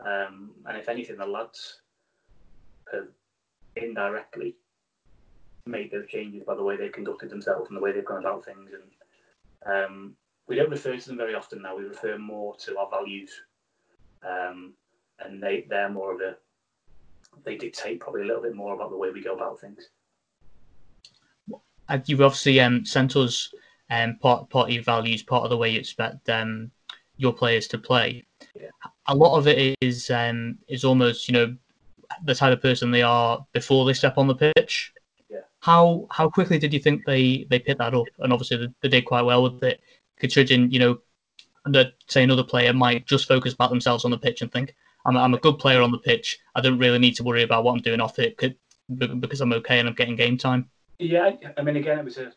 um, and if anything, the lads have indirectly made those changes by the way they've conducted themselves and the way they've gone about things. And um, we don't refer to them very often now. We refer more to our values, um, and they they're more of a they dictate probably a little bit more about the way we go about things. You've obviously um, sent us um, part, part of your values, part of the way you expect um, your players to play. Yeah. A lot of it is um, is almost, you know, the type of person they are before they step on the pitch. Yeah. How how quickly did you think they, they picked that up? And obviously they, they did quite well with it, considering, you know, that, say, another player might just focus about themselves on the pitch and think, I'm a, I'm a good player on the pitch. I don't really need to worry about what I'm doing off it because I'm okay and I'm getting game time. Yeah, I mean, again, it was a.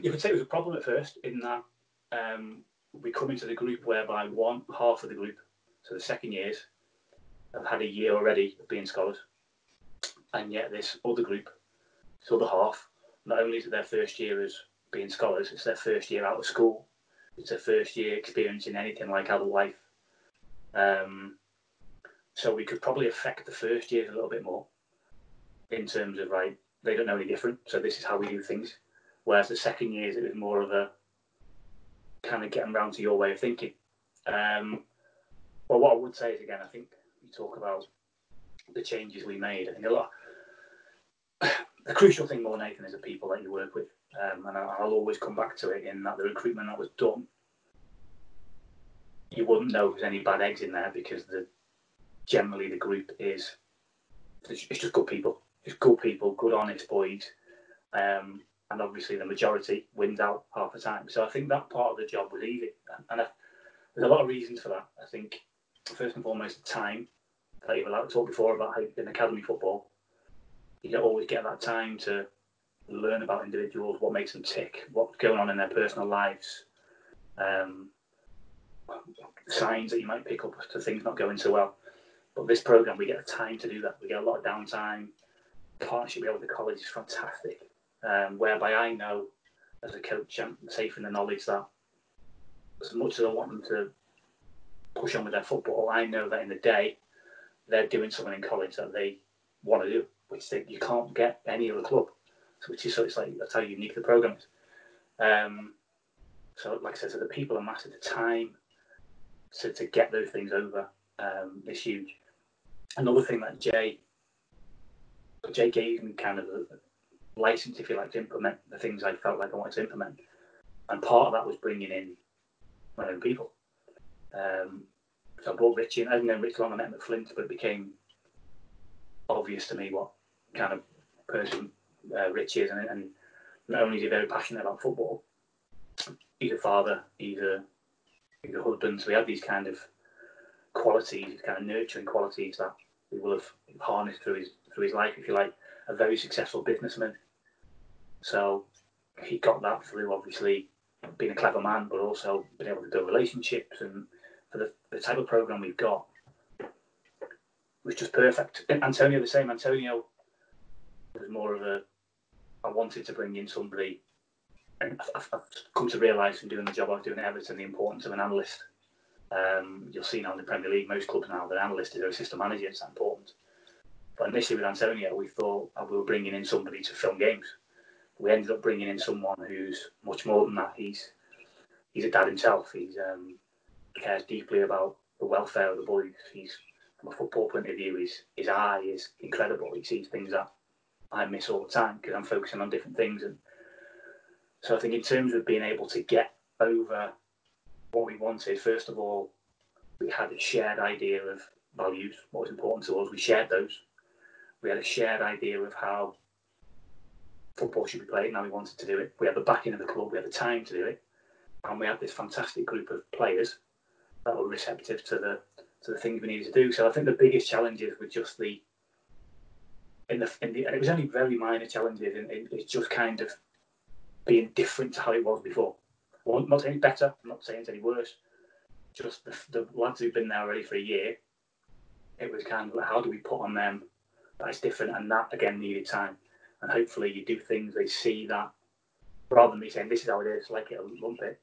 You would say it was a problem at first in that um, we come into the group whereby one half of the group, so the second years, have had a year already of being scholars, and yet this other group, this other half, not only is it their first year as being scholars, it's their first year out of school, it's her first year experiencing anything like adult life. Um, so we could probably affect the first years a little bit more in terms of, right, they don't know any different, so this is how we do things. Whereas the second years, it was more of a kind of getting round to your way of thinking. Um, but what I would say is, again, I think you talk about the changes we made. I think a lot, the crucial thing more, Nathan, is the people that you work with. Um, and I'll always come back to it in that the recruitment that was done, you wouldn't know if there's any bad eggs in there because the generally the group is, it's just good people. It's good people, good, honest boys. Um, and obviously the majority wins out half the time. So I think that part of the job was easy. And I, there's a lot of reasons for that. I think first and foremost, the time that you've allowed to talk before about how in academy football, you don't always get that time to learn about individuals, what makes them tick, what's going on in their personal lives, um, signs that you might pick up to things not going so well. But this programme, we get a time to do that. We get a lot of downtime. Partnership we have with the college is fantastic, um, whereby I know, as a coach, I'm safe in the knowledge that as much as I want them to push on with their football, I know that in the day, they're doing something in college that they want to do, which they, you can't get any other club. Which is so it's like that's how unique the program is. Um, so, like I said, so the people are massive. The time to to get those things over um, is huge. Another thing that Jay Jay gave me kind of a license, if you like, to implement the things I felt like I wanted to implement, and part of that was bringing in my own people. Um, so I brought Rich in. I didn't know Rich long. I met him at Flint, but it became obvious to me what kind of person Uh, Rich is, and, and not only is he very passionate about football, he's a father, he's a, he's a husband, so we have these kind of qualities, kind of nurturing qualities that he will have harnessed through his through his life, if you like, a very successful businessman. So he got that through, obviously, being a clever man, but also being able to build relationships, and for the, the type of programme we've got, was just perfect. And Antonio the same. Antonio was more of a I wanted to bring in somebody, and I've, I've come to realise from doing the job I was doing at Everton the importance of an analyst. Um, you'll see now in the Premier League, most clubs now, the analyst is their assistant manager, it's that important. But initially with Antonio, we thought we were bringing in somebody to film games. We ended up bringing in someone who's much more than that. He's he's a dad himself. He's um, cares deeply about the welfare of the boys. He's, from a football point of view, his, his eye is incredible. He sees things that I miss all the time because I'm focusing on different things. And so I think in terms of being able to get over what we wanted, first of all, we had a shared idea of values, what was important to us. We shared those. We had a shared idea of how football should be played and how we wanted to do it. We had the backing of the club. We had the time to do it. And we had this fantastic group of players that were receptive to the, to the things we needed to do. So I think the biggest challenges were just the In the, in the, and it was only very minor challenges, and it, it's just kind of being different to how it was before. Well, I'm not saying it's better, I'm not saying it's any worse, just the, the lads who've been there already for a year, it was kind of like, how do we put on them that it's different? And that, again, needed time. And hopefully you do things, they see that, rather than me saying, this is how it is, like it or lump it,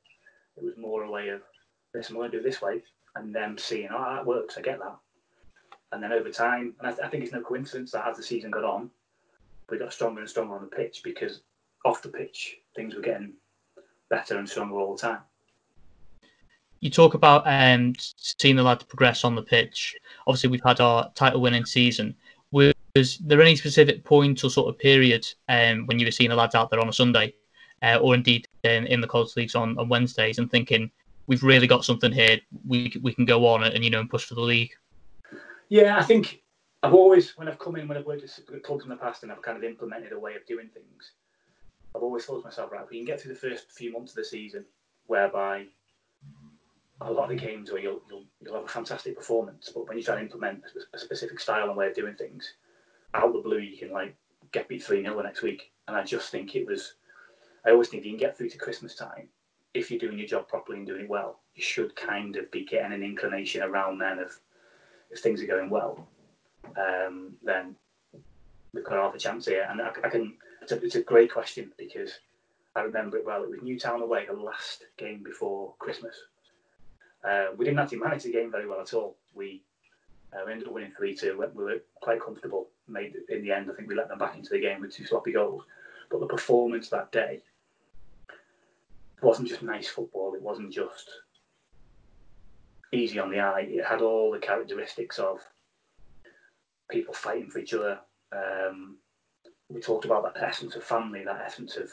it was more a way of, this, I'm going to do it this way, and them seeing, oh, that works, I get that. And then over time, and I, th I think it's no coincidence that as the season got on, we got stronger and stronger on the pitch because off the pitch, things were getting better and stronger all the time. You talk about um, seeing the lads progress on the pitch. Obviously, we've had our title-winning season. Was there any specific point or sort of period um, when you were seeing the lads out there on a Sunday uh, or indeed in, in the college leagues on, on Wednesdays and thinking, we've really got something here, we, we can go on and, you know, and push for the league? Yeah, I think I've always, when I've come in, when I've worked at clubs in the past and I've kind of implemented a way of doing things, I've always thought to myself, right, if we can get through the first few months of the season whereby a lot of the games where you'll, you'll, you'll have a fantastic performance, but when you try and implement a, a specific style and way of doing things, out of the blue you can like get beat three nil the next week. And I just think it was, I always think you can get through to Christmas time. If you're doing your job properly and doing it well, you should kind of be getting an inclination around then of, if things are going well, um, then we've got half a chance here. And I, I can. It's a, it's a great question because I remember it well. It was Newtown away, the last game before Christmas. Uh, we didn't actually manage the game very well at all. We uh, ended up winning three two. We were quite comfortable. Made in the end, I think we let them back into the game with two sloppy goals. But the performance that day wasn't just nice football. It wasn't just easy on the eye. It had all the characteristics of people fighting for each other. Um, we talked about that essence of family, that essence of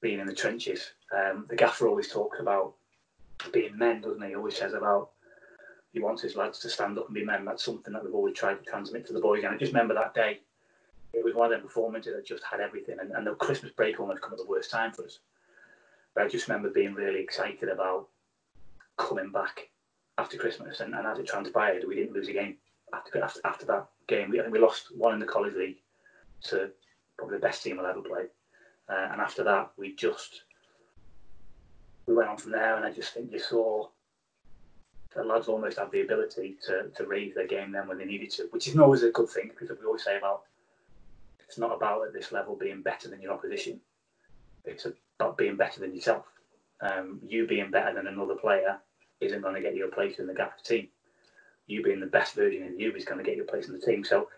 being in the trenches. Um, the gaffer always talks about being men, doesn't he? He always says about he wants his lads to stand up and be men. That's something that we've always tried to transmit to the boys. And I just remember that day, it was one of them performances that just had everything. And, and the Christmas break almost come at the worst time for us. But I just remember being really excited about coming back after Christmas. And, and as it transpired, we didn't lose a game after after, after that game. We, I think we lost one in the Colliers League to probably the best team I'll ever play. Uh, and after that, we just we went on from there. And I just think you saw the lads almost have the ability to, to raise their game then when they needed to, which isn't always a good thing, because we always say about it's not about at this level being better than your opposition. It's about being better than yourself. Um, you being better than another player isn't going to get you a place in the gaffer's team. You being the best version of you is going to get you a place in the team. So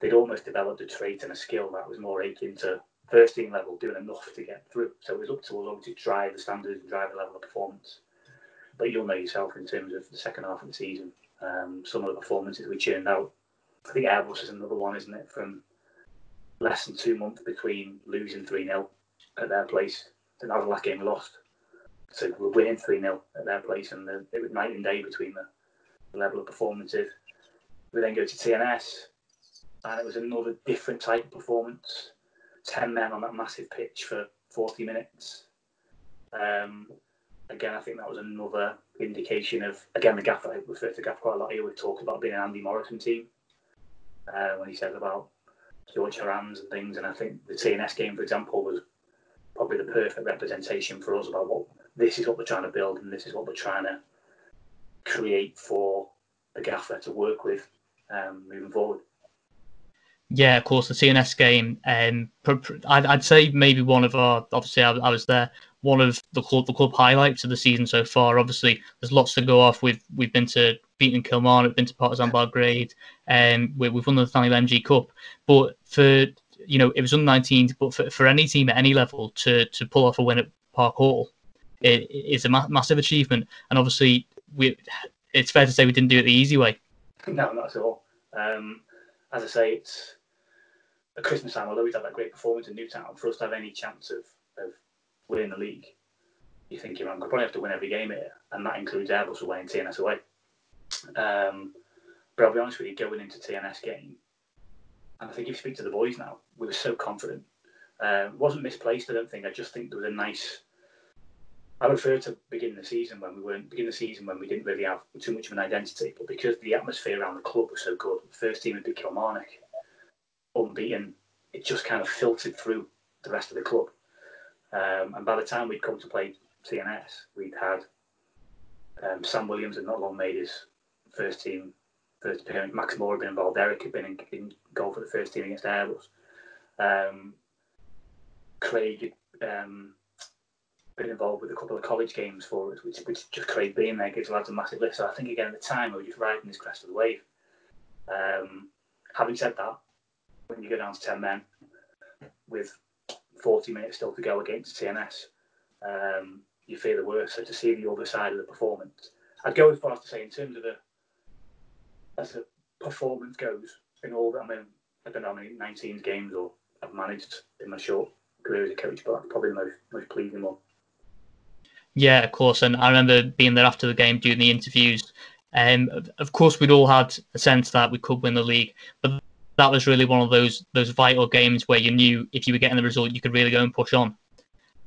they'd almost developed a trait and a skill that was more akin to first team level, doing enough to get through. So it was up to us all to drive the standards and drive the level of performance. But you'll know yourself in terms of the second half of the season, um, some of the performances we churned out. I think Airbus is another one, isn't it? From less than two months between losing three nil at their place, and that was the last game we lost. So we're winning three nil at their place, and the, it was night and day between the, the level of performances. We then go to T N S, and it was another different type of performance. ten men on that massive pitch for forty minutes. Um, again, I think that was another indication of, again, the gaffer, I refer to the gaffer quite a lot. He always talks about being an Andy Morrison team uh, when he says about George Harans and things. And I think the T N S game, for example, was probably the perfect representation for us about what this is what we're trying to build, and this is what we're trying to create for the gaffer to work with um, moving forward. Yeah, of course, the T N S game. Um, I'd, I'd say maybe one of our, obviously I, I was there, one of the club, the club highlights of the season so far. Obviously, there's lots to go off. We've we've been to beaten Kilmarnock, we've been to Partizan Belgrade, and um, we, we've won the Stanley M G Cup. But for, you know, it was under nineteens, but for, for any team at any level to to pull off a win at Park Hall, it, it's a ma- massive achievement. And obviously, we it's fair to say we didn't do it the easy way. No, not at all. Um, as I say, it's at Christmas time, although we've had that great performance in Newtown, for us to have any chance of, of winning the league, you're thinking, I'm going to probably have to win every game here, and that includes Airbus away and T N S away. Um, but I'll be honest with you, going into T N S game, and I think if you speak to the boys now, we were so confident. Um, it wasn't misplaced, I don't think. I just think there was a nice... I refer to beginning the season when we weren't beginning the season when we didn't really have too much of an identity, but because the atmosphere around the club was so good, the first team had been Kilmarnock, unbeaten, it just kind of filtered through the rest of the club. Um, and by the time we'd come to play T N S, we'd had um, Sam Williams had not long made his first team first appearance. Max Moore had been involved. Eric had been in, in goal for the first team against Airbus. Um, Craig had um, been involved with a couple of college games for us, which, which just Craig being there gives the lads a massive lift. So I think again at the time we were just riding this crest of the wave. Um, having said that, when you go down to ten men with forty minutes still to go against T N S, um, you fear the worst. So to see the other side of the performance, I'd go as far as to say, in terms of the as the performance goes, in all that I mean, I don't know how many nineteens games or I've managed in my short career as a coach, but that's probably the most most pleasing one. Yeah, of course. And I remember being there after the game doing the interviews. Um, of course, we'd all had a sense that we could win the league, but that was really one of those those vital games where you knew if you were getting the result, you could really go and push on.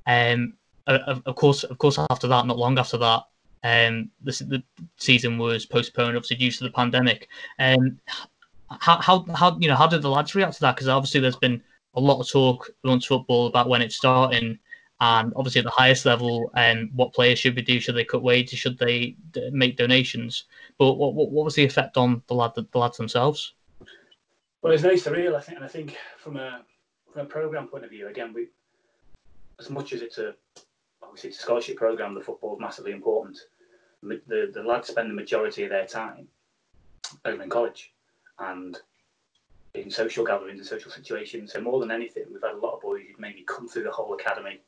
Um, of, of course, of course, after that, not long after that, um, the, the season was postponed, obviously due to the pandemic. Um, how, how, how, you know, how did the lads react to that? Because obviously, there's been a lot of talk around football about when it's starting, and obviously at the highest level, and um, what players should we do? Should they cut wages? Should they d- make donations? But what, what what was the effect on the lad the, the lads themselves? Well, it's very surreal, I think, and I think from a from a programme point of view, again, we as much as it's a obviously it's a scholarship programme, the football is massively important. The, the lads spend the majority of their time over in college and in social gatherings and social situations. So more than anything, we've had a lot of boys who'd maybe come through the whole academy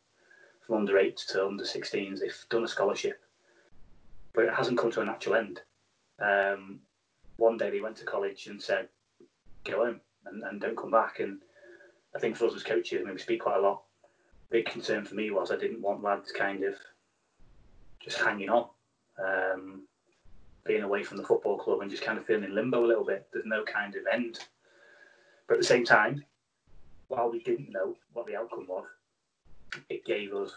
from under eight to under sixteens. They've done a scholarship, but it hasn't come to an actual end. Um, one day they went to college and said, go home and, and don't come back. And I think for us as coaches, I mean, we speak quite a lot. Big concern for me was I didn't want lads kind of just hanging on, um, being away from the football club and just kind of feeling in limbo a little bit. There's no kind of end. But at the same time, while we didn't know what the outcome was, it gave us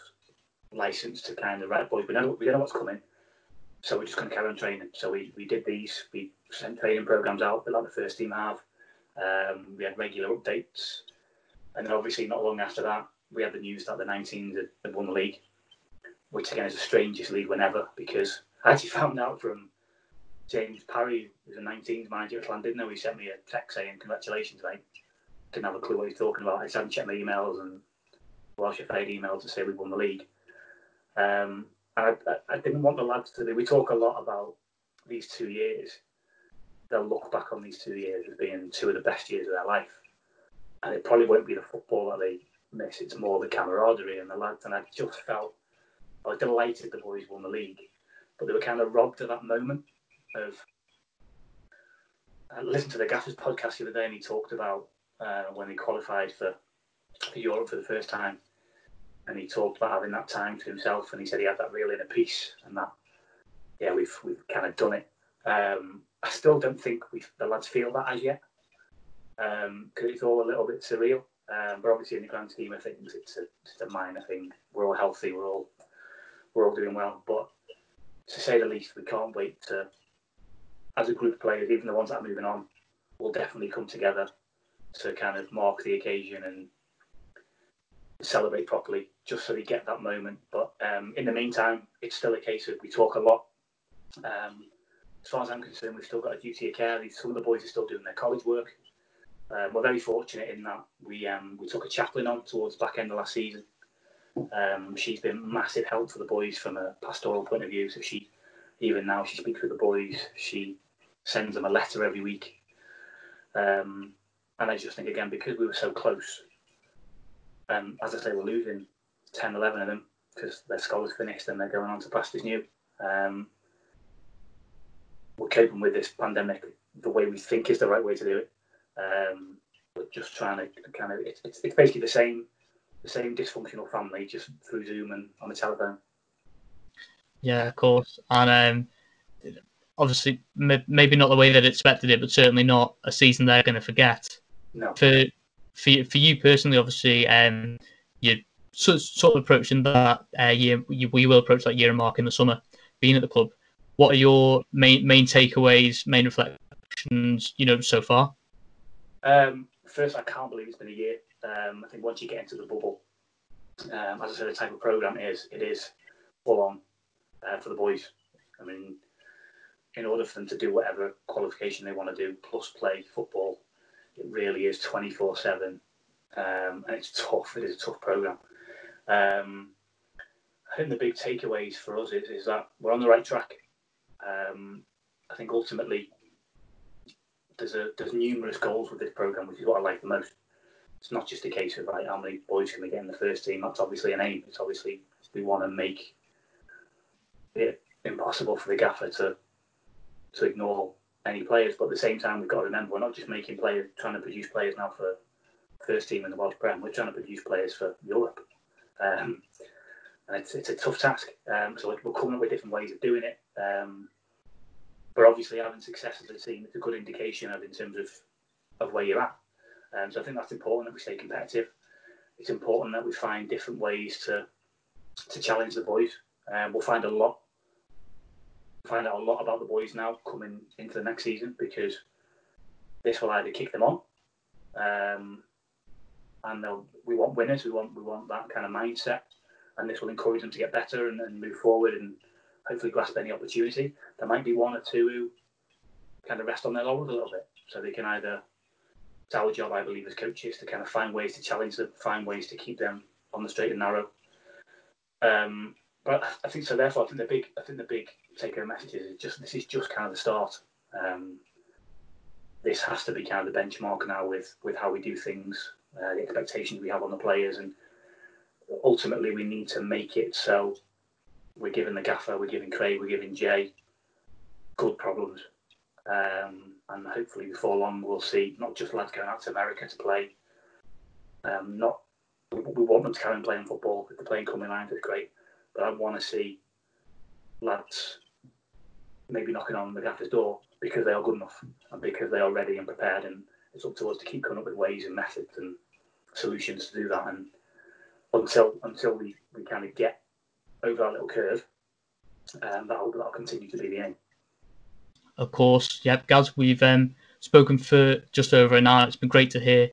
license to kind of, right, boys, we know, we know what's coming, so we're just going to carry on training. So we, we did these, we sent training programmes out, like the first team have. Um, we had regular updates. And then obviously not long after that, we had the news that the nineteens had, had won the league, which again is the strangest league win ever, because I actually found out from James Parry, who's a nineteens manager at Llandudno. He sent me a text saying, congratulations, mate. Didn't have a clue what he was talking about. I just hadn't checked my emails, and Welsh F A emails to say we won the league. Um, and I, I didn't want the lads to... We talk a lot about these two years. They'll look back on these two years as being two of the best years of their life. And it probably won't be the football that they miss. It's more the camaraderie and the lads. And I just felt... I was delighted the boys won the league. But they were kind of robbed at that moment of... I listened to the Gaffers podcast the other day, and he talked about uh, when they qualified for, for Europe for the first time. And he talked about having that time to himself, and he said he had that real inner peace and that, yeah, we've we've kind of done it. Um, I still don't think we the lads feel that as yet, because um, it's all a little bit surreal. Um, but obviously, in the grand scheme of things, it's a, it's a minor thing. We're all healthy. We're all we're all doing well. But to say the least, we can't wait to, as a group of players, even the ones that are moving on, will definitely come together to kind of mark the occasion and celebrate properly, just so we get that moment. But um, in the meantime, it's still a case of we talk a lot. Um, as far as I'm concerned, we've still got a duty of care. Some of the boys are still doing their college work. Um, we're very fortunate in that we um, we took a chaplain on towards the back end of last season. Um, she's been massive help for the boys from a pastoral point of view. So she, even now, she speaks with the boys. She sends them a letter every week. Um, and I just think, again, because we were so close. Um, as I say, we're losing ten, eleven of them because their scholars finished and they're going on to pastures new. Um, we're coping with this pandemic the way we think is the right way to do it. Um, we're just trying to kind of, it's, it's, it's basically the same the same dysfunctional family, just through Zoom and on the telephone. Yeah, of course. And um, obviously, m- maybe not the way they'd expected it, but certainly not a season they're going to forget. No. For, For you, for you personally, obviously, um, you're sort, sort of approaching that uh, year. You, we will approach that year mark in the summer, being at the club. What are your main main takeaways, main reflections, you know, so far? Um, first, I can't believe it's been a year. Um, I think once you get into the bubble, um, as I said, the type of programme it is, it is full on uh, for the boys. I mean, in order for them to do whatever qualification they want to do, plus play football, it really is twenty-four seven, um, and it's tough. It is a tough programme. Um, I think the big takeaways for us is, is that we're on the right track. Um, I think ultimately there's a, there's numerous goals with this programme, which is what I like the most. It's not just a case of like, how many boys can we get in the first team. That's obviously an aim. It's obviously we want to make it impossible for the gaffer to to ignore any players, but at the same time, we've got to remember we're not just making players, trying to produce players now for first team in the Welsh Prem. We're trying to produce players for Europe, um, and it's it's a tough task. Um, so we're coming up with different ways of doing it. Um, but obviously, having success as a team is a good indication of in terms of of where you're at. Um, so I think that's important that we stay competitive. It's important that we find different ways to to challenge the boys. Um, we'll find a lot. Find out a lot about the boys now coming into the next season, because this will either kick them on, um, and we want winners. We want we want that kind of mindset, and this will encourage them to get better and, and move forward and hopefully grasp any opportunity. There might be one or two who kind of rest on their laurels a little bit, so they can either. It's our job, I believe, as coaches to kind of find ways to challenge them, find ways to keep them on the straight and narrow, Um, but I think so. Therefore, I think the big, I think the big take-home message is just this is just kind of the start. Um, this has to be kind of the benchmark now with with how we do things, uh, the expectations we have on the players, and ultimately we need to make it so we're giving the gaffer, we're giving Craig, we're giving Jay good problems. Um, and hopefully before long we'll see not just lads going out to America to play. Um, not we, we want them to come and play in football. If they're playing Cumbria Lines, it's great. But I want to see lads maybe knocking on the gaffer's door because they are good enough and because they are ready and prepared. And it's up to us to keep coming up with ways and methods and solutions to do that. And until until we, we kind of get over our little curve, um, that'll, that'll continue to be the aim. Of course, yeah, Gaz, we've um, spoken for just over an hour. It's been great to hear.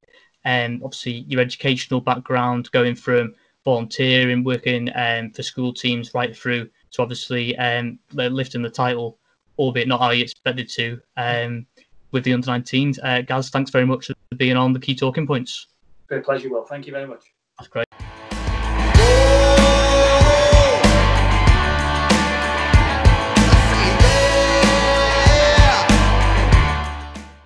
Um, obviously, your educational background, going from volunteering, working um, for school teams right through to obviously um, lifting the title, albeit not how you expected to, um, with the under nineteens. Uh, Gaz, thanks very much for being on the Key Talking Points. Great pleasure, Will. Thank you very much. That's great.